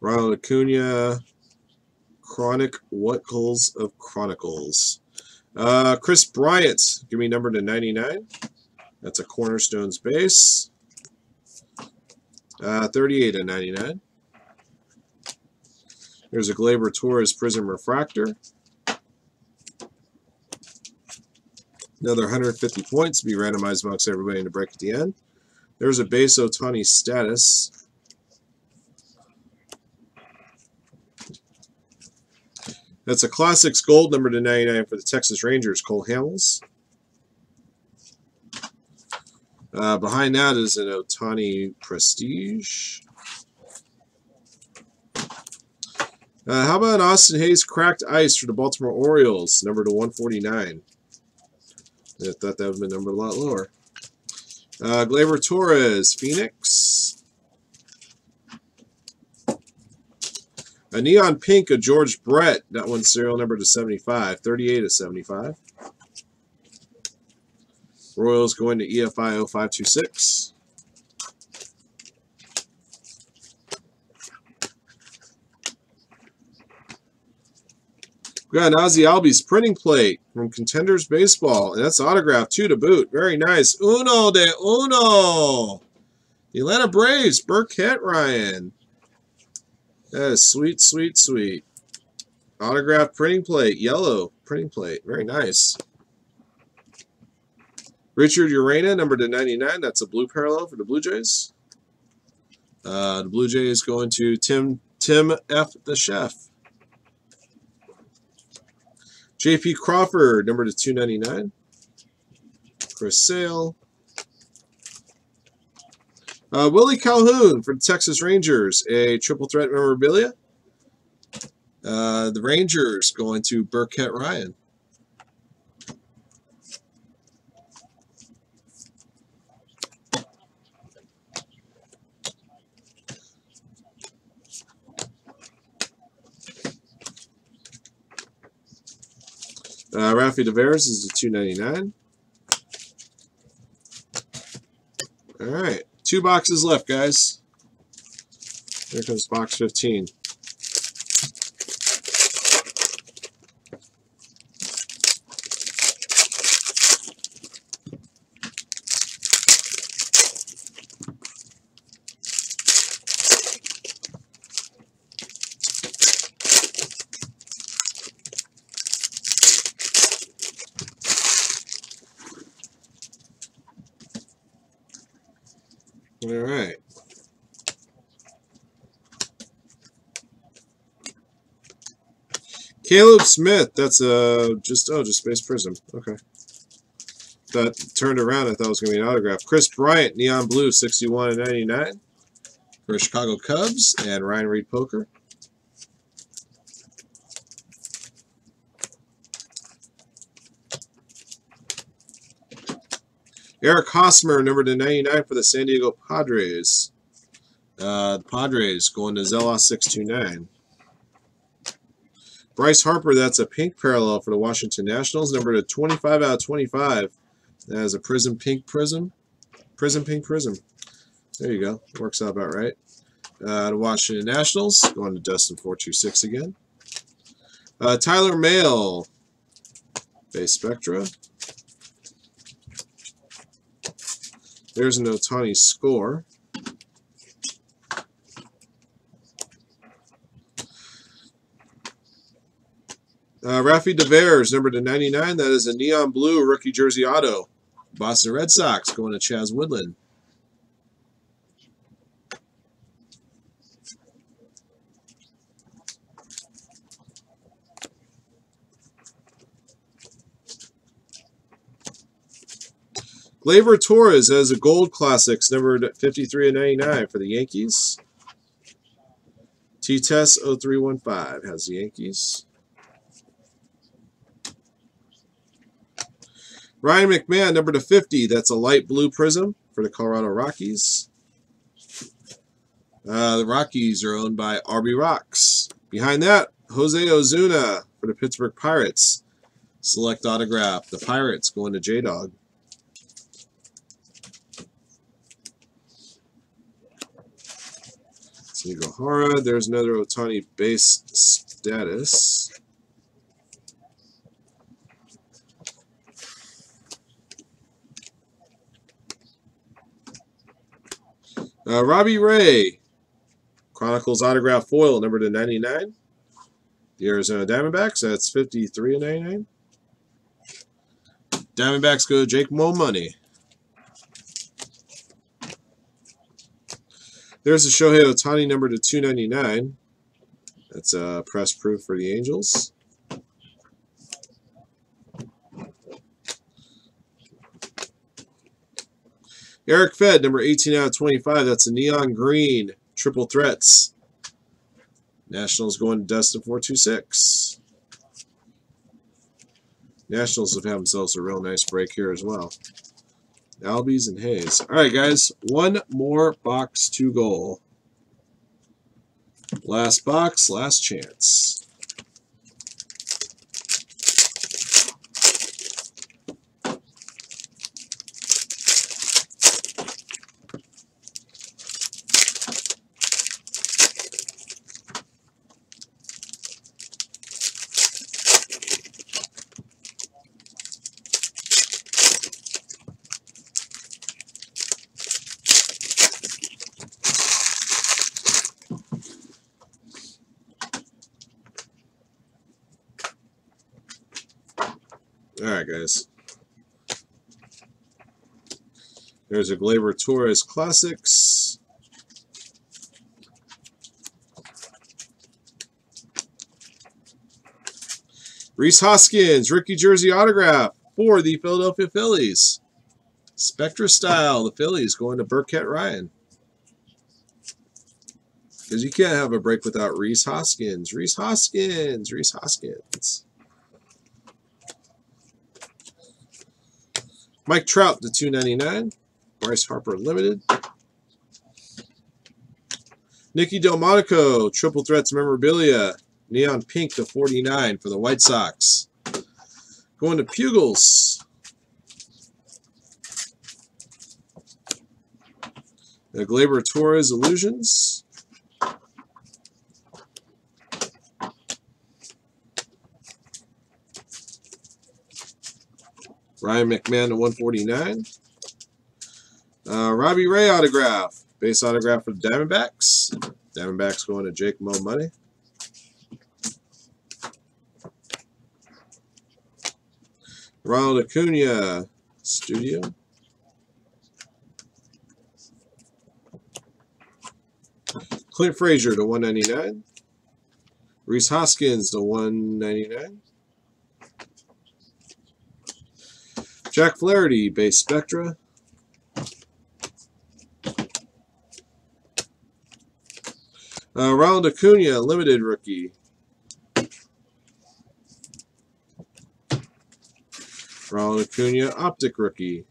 Ronald Acuna, Chronic Chronicles of Chronicles. Chris Bryant, give me number to 99. That's a Cornerstones base. 38 of 99. There's a Gleyber Torres Prism Refractor. Another 150 points to be randomized amongst everybody in the break at the end. There's a base Ohtani status. That's a Classics Gold number to 99 for the Texas Rangers, Cole Hamels. Behind that is an Ohtani Prestige. How about Austin Hayes Cracked Ice for the Baltimore Orioles, number to 149. I thought that would have been numbered a lot lower. Gleyber Torres, Phoenix. A Neon Pink of George Brett, that one's serial number to 75, 38 of 75. Royals going to EFI 0526. We got an Ozzy Albies printing plate from Contenders Baseball, and that's autographed too to boot. Very nice. Uno de uno. The Atlanta Braves, Burkett Ryan. That is sweet, sweet, sweet. Autographed printing plate, yellow printing plate. Very nice. Richard Urena, number to 99. That's a blue parallel for the Blue Jays. The Blue Jays going to Tim F. the Chef. J.P. Crawford, number to 299. Chris Sale. Willie Calhoun for the Texas Rangers, a triple threat memorabilia. The Rangers going to Burkett Ryan. Raffy DeVeras is a 299. All right, 2 boxes left, guys. Here comes box 15. All right. Caleb Smith. That's a just Space Prism. Okay. That turned around. I thought it was going to be an autograph. Chris Bryant, Neon Blue, 61 and 99 for the Chicago Cubs and Ryan Reed Poker. Eric Hosmer, number to 99 for the San Diego Padres. The Padres going to Zelos 629. Bryce Harper, that's a pink parallel for the Washington Nationals, number to 25 out of 25. That is a prism pink prism. There you go. Works out about right. The Washington Nationals going to Dustin 426 again. Tyler Mahle, base Spectra. There's an Ohtani score. Raffy DeVeras, number to 99. That is a neon blue rookie jersey auto. Boston Red Sox going to Chaz Woodland. Gleyber Torres has a Gold Classics, number 53 of 99 for the Yankees. T-Tess 0315 has the Yankees. Ryan McMahon, number 50. That's a light blue prism for the Colorado Rockies. The Rockies are owned by RB Rocks. Behind that, Jose Ozuna for the Pittsburgh Pirates. Select autograph. The Pirates going to J-Dog. So Hara, there's another Otani base status. Robbie Ray, Chronicles autograph foil, number to 99. The Arizona Diamondbacks, that's 53/99. Diamondbacks go Jake Mo Money. There's a Shohei Ohtani number to 299. That's a press proof for the Angels. Eric Fed, number 18/25. That's a neon green. Triple threats. Nationals going to Dustin 426. Nationals have had themselves a real nice break here as well. Albies and Hayes. All right, guys. One more box to go. Last box, last chance. Alright, guys. There's a Gleyber Torres Classics. Reese Hoskins, rookie jersey autograph for the Philadelphia Phillies. Spectra style, the Phillies going to Burkett Ryan. Because you can't have a break without Reese Hoskins. Reese Hoskins, Reese Hoskins. Mike Trout to 299, Bryce Harper Limited. Nicky Delmonico, Triple Threats memorabilia, neon pink to 49 for the White Sox. Going to Pugles. The Gleyber Torres Illusions. Ryan McMahon to 149. Robbie Ray autograph. Base autograph for the Diamondbacks. Diamondbacks going to Jake Mo Money. Ronald Acuna Studio. Clint Frazier to 199. Reese Hoskins to 199. Jack Flaherty, base Spectra. Ronald Acuna, limited rookie. Ronald Acuna, optic rookie.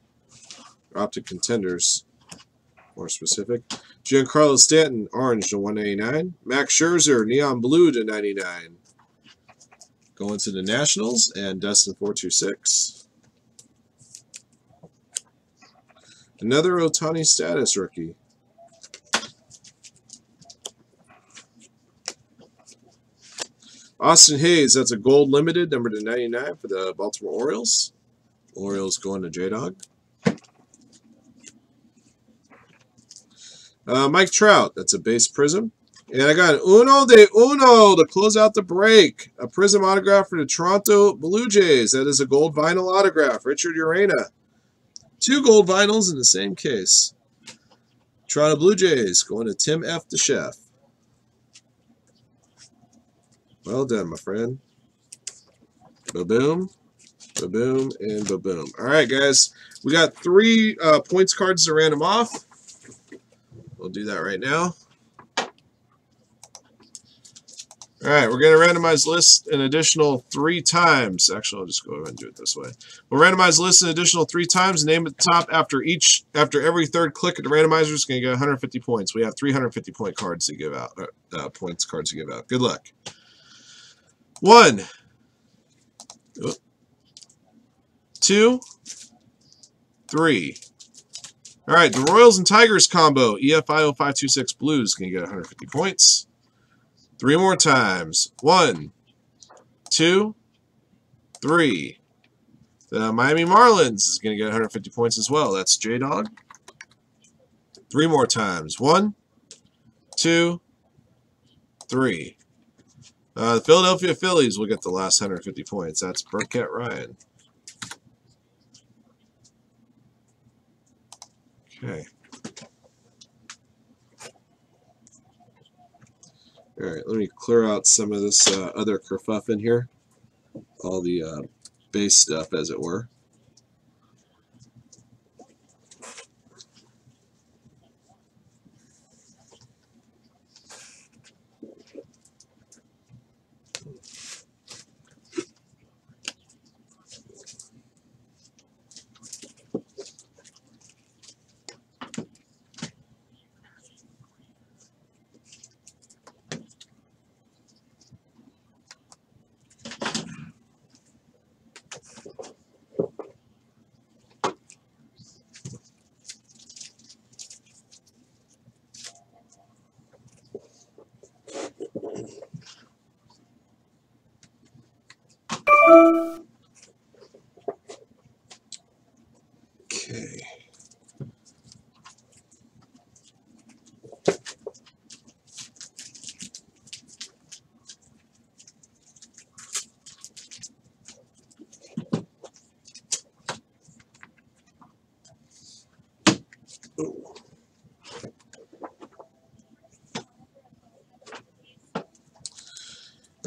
Optic contenders, more specific. Giancarlo Stanton, orange to 199. Max Scherzer, neon blue to 99. Going to the Nationals and Dustin 426. Another Ohtani status rookie. Austin Hayes, that's a gold limited, number to 99 for the Baltimore Orioles. Orioles going to J-Dog. Mike Trout, that's a base prism. And I got an Uno de Uno to close out the break. A prism autograph for the Toronto Blue Jays. That is a gold vinyl autograph. Richard Urena. Two gold vinyls in the same case. Toronto Blue Jays going to Tim F. DeChef. Well done, my friend. Ba-boom, ba-boom, and ba-boom. All right, guys. We got three points cards to random off. We'll do that right now. All right, we're going to randomize list an additional 3 times. Actually, I'll just go ahead and do it this way. We'll randomize list an additional 3 times. Name at the top after every third click at the randomizer is going to get 150 points. We have 350 point cards to give out. Points cards to give out. Good luck. 1, 2, 3. All right, the Royals and Tigers combo, EFI 0526 Blues, going to get 150 points. Three more times. 1, 2, 3. The Miami Marlins is going to get 150 points as well. That's J-Dog. Three more times. 1, 2, 3. The Philadelphia Phillies will get the last 150 points. That's Burkett Ryan. Okay. All right, let me clear out some of this other kerfuffle in here. All the base stuff, as it were.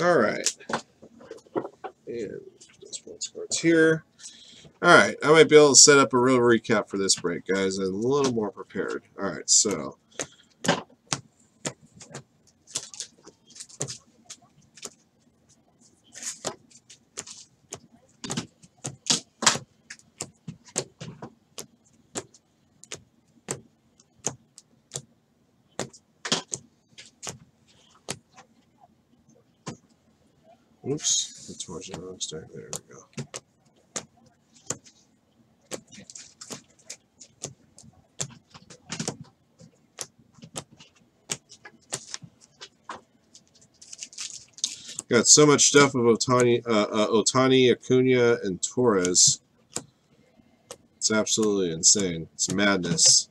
All right, and this one starts here. All right, I might be able to set up a real recap for this break, guys. I'm a little more prepared. All right, so oops, that's towards the wrong side. There we go. Got so much stuff of Ohtani, Acuna, and Torres. It's absolutely insane. It's madness.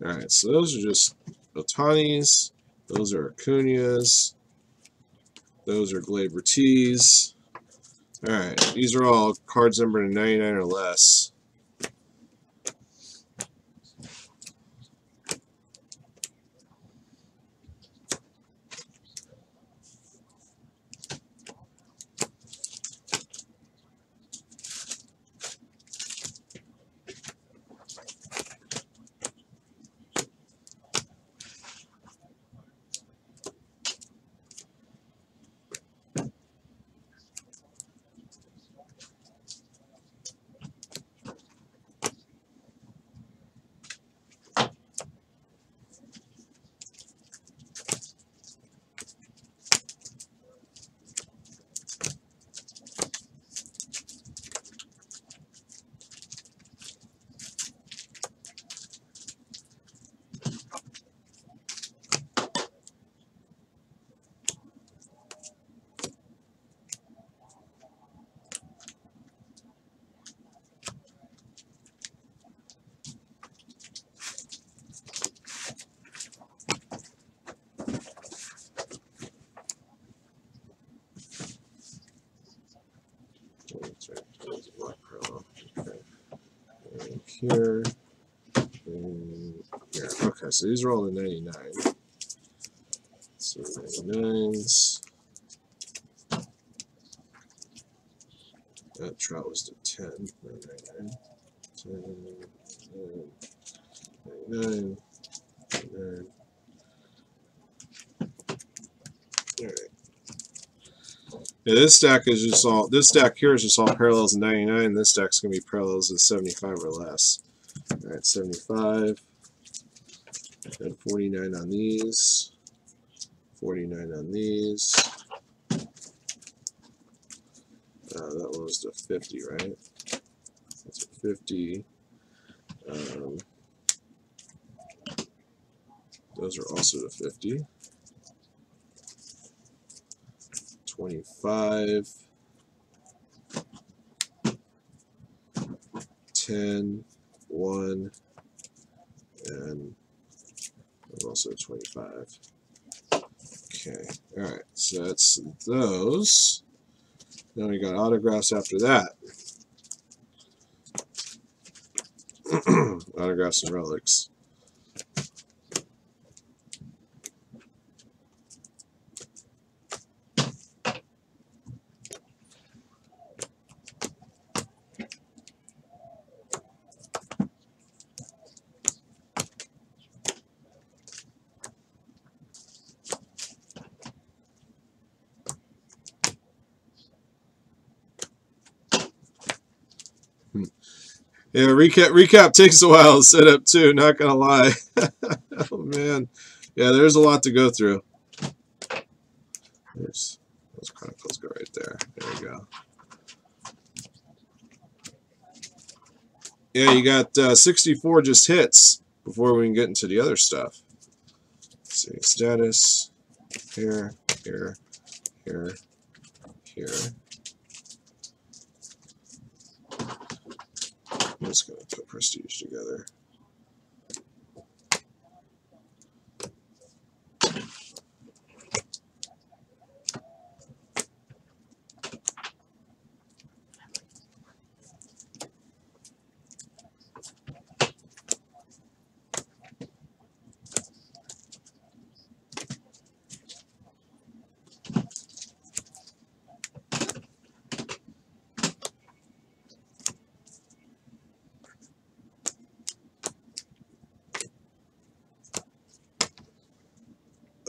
All right, so those are just Ohtani's, those are Acuna's, those are Gleyber T's. All right, these are all cards numbered 99 or less. Here and here. Okay, so these are all the 99. So 99s. That Trout was the 10. 99. 10. 99. 99. All right. Yeah, this stack here is just all parallels of 99. This stack's going to be parallels of 75 or less. All right, 75 and 49 on these, 49 on these. That was the 50, right? That's 50. Those are also the 50. 25, 10, 1, and also 25. Okay, alright, so that's those. Then we got autographs after that. Autographs and relics. Yeah, recap takes a while to set up too, not gonna lie. Oh man. Yeah, there's a lot to go through. There's those chronicles go right there. There we go. Yeah, you got 64 just hits before we can get into the other stuff. Let's see, status here, here, here, here. I'm just going to put prestige together.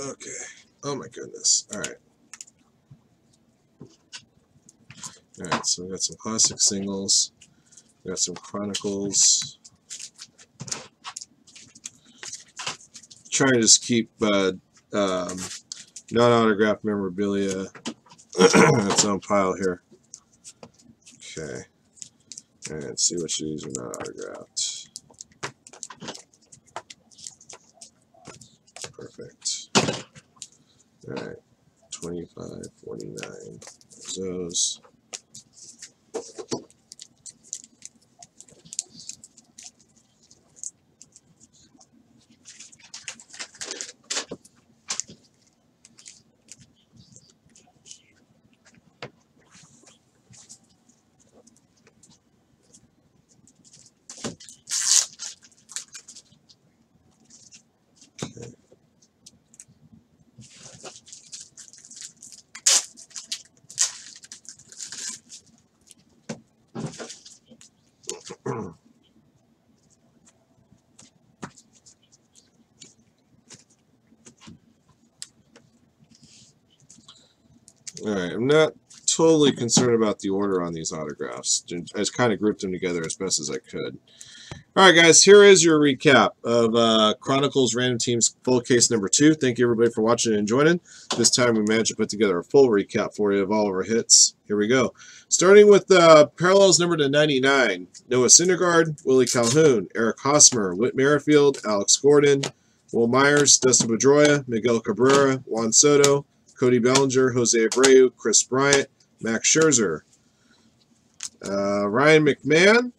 Okay. Oh my goodness. All right. All right. So we got some classic singles. We got some chronicles. Trying to just keep non-autographed memorabilia on its own pile here. Okay. All right. Let's see what these are not autographed. Perfect. Alright, 25, 49, those. Alright, I'm not totally concerned about the order on these autographs. I just kind of grouped them together as best as I could. Alright guys, here is your recap of Chronicles Random Teams full case number 2. Thank you everybody for watching and joining. This time we managed to put together a full recap for you of all of our hits. Here we go. Starting with parallels numbered to 99. Noah Syndergaard, Willie Calhoun, Eric Hosmer, Whit Merrifield, Alex Gordon, Will Myers, Dustin Pedroia, Miguel Cabrera, Juan Soto, Cody Bellinger, Jose Abreu, Chris Bryant, Max Scherzer, Ryan McMahon,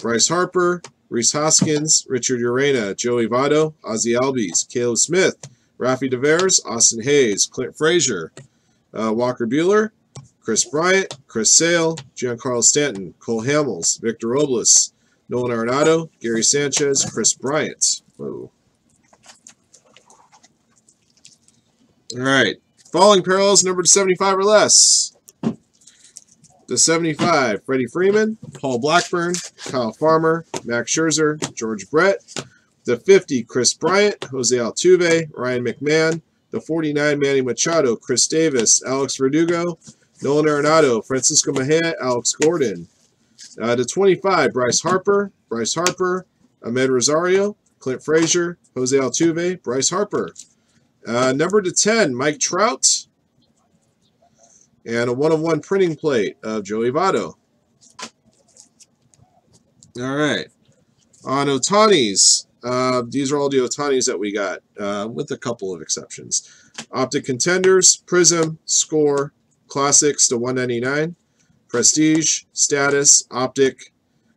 Bryce Harper, Rhys Hoskins, Richard Urena, Joey Votto, Ozzie Albies, Caleb Smith, Rafi DeVers, Austin Hayes, Clint Frazier, Walker Buehler, Chris Bryant, Chris Sale, Giancarlo Stanton, Cole Hamels, Victor Robles, Nolan Arenado, Gary Sanchez, Chris Bryant. Whoa. All right, falling parallels numbered 75 or less. The 75, Freddie Freeman, Paul Blackburn, Kyle Farmer, Max Scherzer, George Brett. The 50, Chris Bryant, Jose Altuve, Ryan McMahon. the 49, Manny Machado, Chris Davis, Alex Verdugo, Nolan Arenado, Francisco Mejia, Alex Gordon. To 25, Bryce Harper, Ahmed Rosario, Clint Frazier, Jose Altuve, Bryce Harper. Number to 10, Mike Trout. And a 1/1 printing plate of Joey Votto. All right. On Ohtani's, these are all the Ohtani's that we got, with a couple of exceptions. Optic Contenders, Prism, Score, Classics to 199, Prestige, Status, Optic,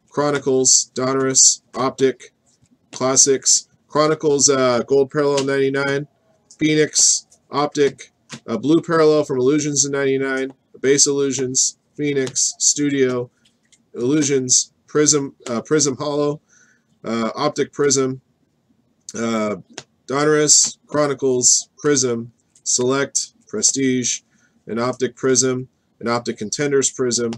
Chronicles, Donruss, Optic, Classics, Chronicles, Gold Parallel 99, Phoenix, Optic, Blue Parallel from Illusions to 99, Base Illusions, Phoenix, Studio, Illusions, Prism, Prism Hollow, Optic Prism, Donruss, Chronicles, Prism, Select, Prestige, an Optic Prism, an Optic Contenders Prism,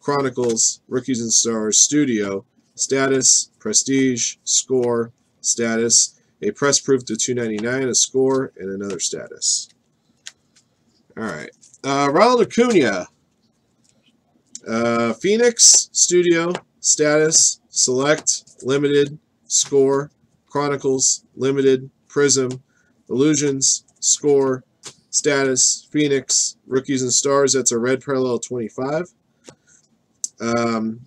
Chronicles, Rookies and Stars, Studio, Status, Prestige, Score, Status, a Press Proof to 299, a Score, and another Status. All right. Ronald Acuna, Phoenix, Studio, Status, Select, Limited, Score, Chronicles, Limited, Prism, Illusions, Score, Status, Phoenix, Rookies and Stars, that's a red parallel 25.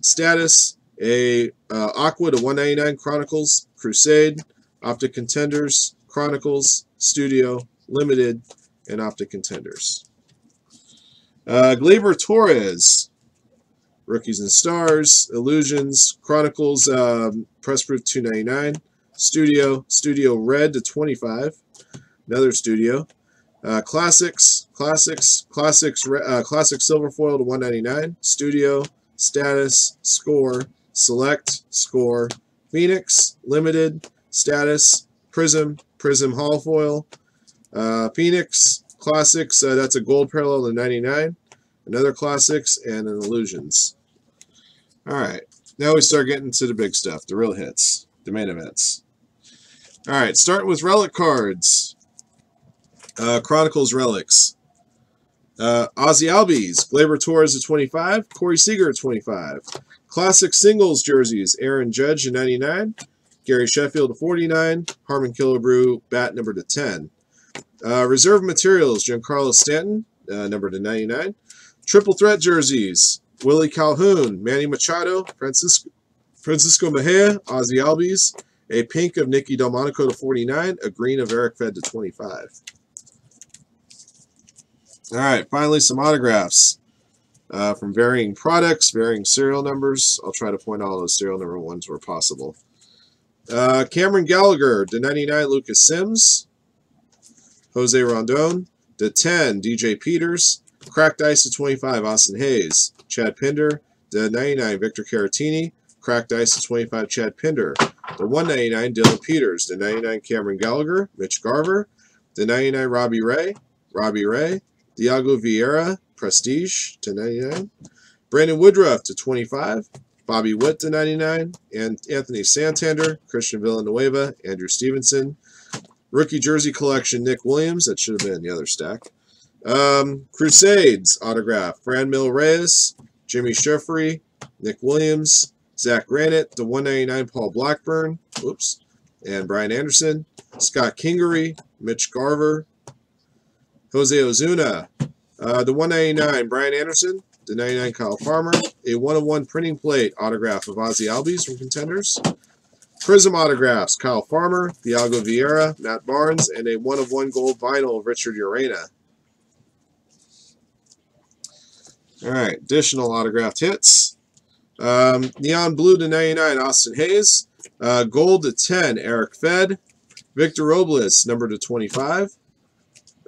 Status, a Aqua to 199, Chronicles, Crusade, Optic Contenders, Chronicles, Studio, Limited, and Optic Contenders. Gleyber Torres, Rookies and Stars, Illusions, Chronicles, Press Proof 299, Studio Red to 25, another Studio. Classic Silver Foil to 199, Studio, Status, Score, Select, Score, Phoenix, Limited, Status, Prism Hall Foil, Phoenix, Classics, that's a Gold Parallel to 99, another Classics, and an Illusions. Alright, now we start getting to the big stuff, the real hits, the main events. Alright, starting with Relic Cards. Chronicles Relics. Ozzy Albies, Gleyber Torres at 25, Corey Seager at 25. Classic Singles jerseys, Aaron Judge at 99, Gary Sheffield at 49, Harmon Killebrew, bat number to 10. Reserve Materials, Giancarlo Stanton, number to 99. Triple Threat jerseys, Willie Calhoun, Manny Machado, Francisco Mejia, Ozzy Albies, a pink of Nicky Delmonico to 49, a green of Eric Fed to 25. All right, finally some autographs from varying products, varying serial numbers. I'll try to point all those serial number ones where possible. Cameron Gallagher, to 99, Lucas Sims. Jose Rondon, to 10, DJ Peters. Cracked Ice to 25, Austin Hayes. Chad Pinder, to 99, Victor Caratini. Cracked Ice to 25, Chad Pinder. To 199, Dylan Peters. To 99, Cameron Gallagher. Mitch Garver. To 99, Robbie Ray. Diago Vieira, Prestige, to 99. Brandon Woodruff, to 25. Bobby Witt, to 99. And Anthony Santander, Christian Villanueva, Andrew Stevenson. Rookie jersey collection, Nick Williams. That should have been the other stack. Crusades, autograph. Franmil Reyes, Jimmy Sheffrey, Nick Williams, Zach Granite, to 199, Paul Blackburn. Oops. And Brian Anderson. Scott Kingery, Mitch Garver. Jose Ozuna, the 199, Brian Anderson, the 99, Kyle Farmer, a 1/1 printing plate autograph of Ozzy Albies from Contenders, Prism autographs, Kyle Farmer, Thiago Vieira, Matt Barnes, and a 1/1 gold vinyl of Richard Urena. All right, additional autographed hits. Neon Blue to 99, Austin Hayes, Gold to 10, Eric Fed, Victor Robles, number to 25.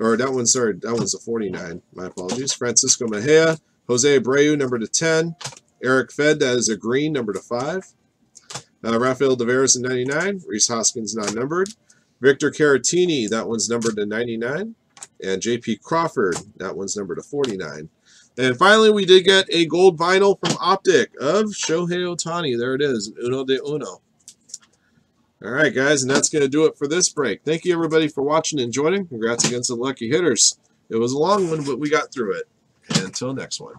Or that one, sorry, that one's a 49. My apologies. Francisco Mejia, Jose Abreu, number to 10. Eric Fed, that is a green, number to 5. Rafael DeVeras in 99. Reese Hoskins, not numbered. Victor Caratini, that one's numbered to 99. And J.P. Crawford, that one's numbered to 49. And finally, we did get a gold vinyl from Optic of Shohei Ohtani. There it is, uno de uno. All right, guys, and that's going to do it for this break. Thank you, everybody, for watching and joining. Congrats against the lucky hitters. It was a long one, but we got through it. And until next one.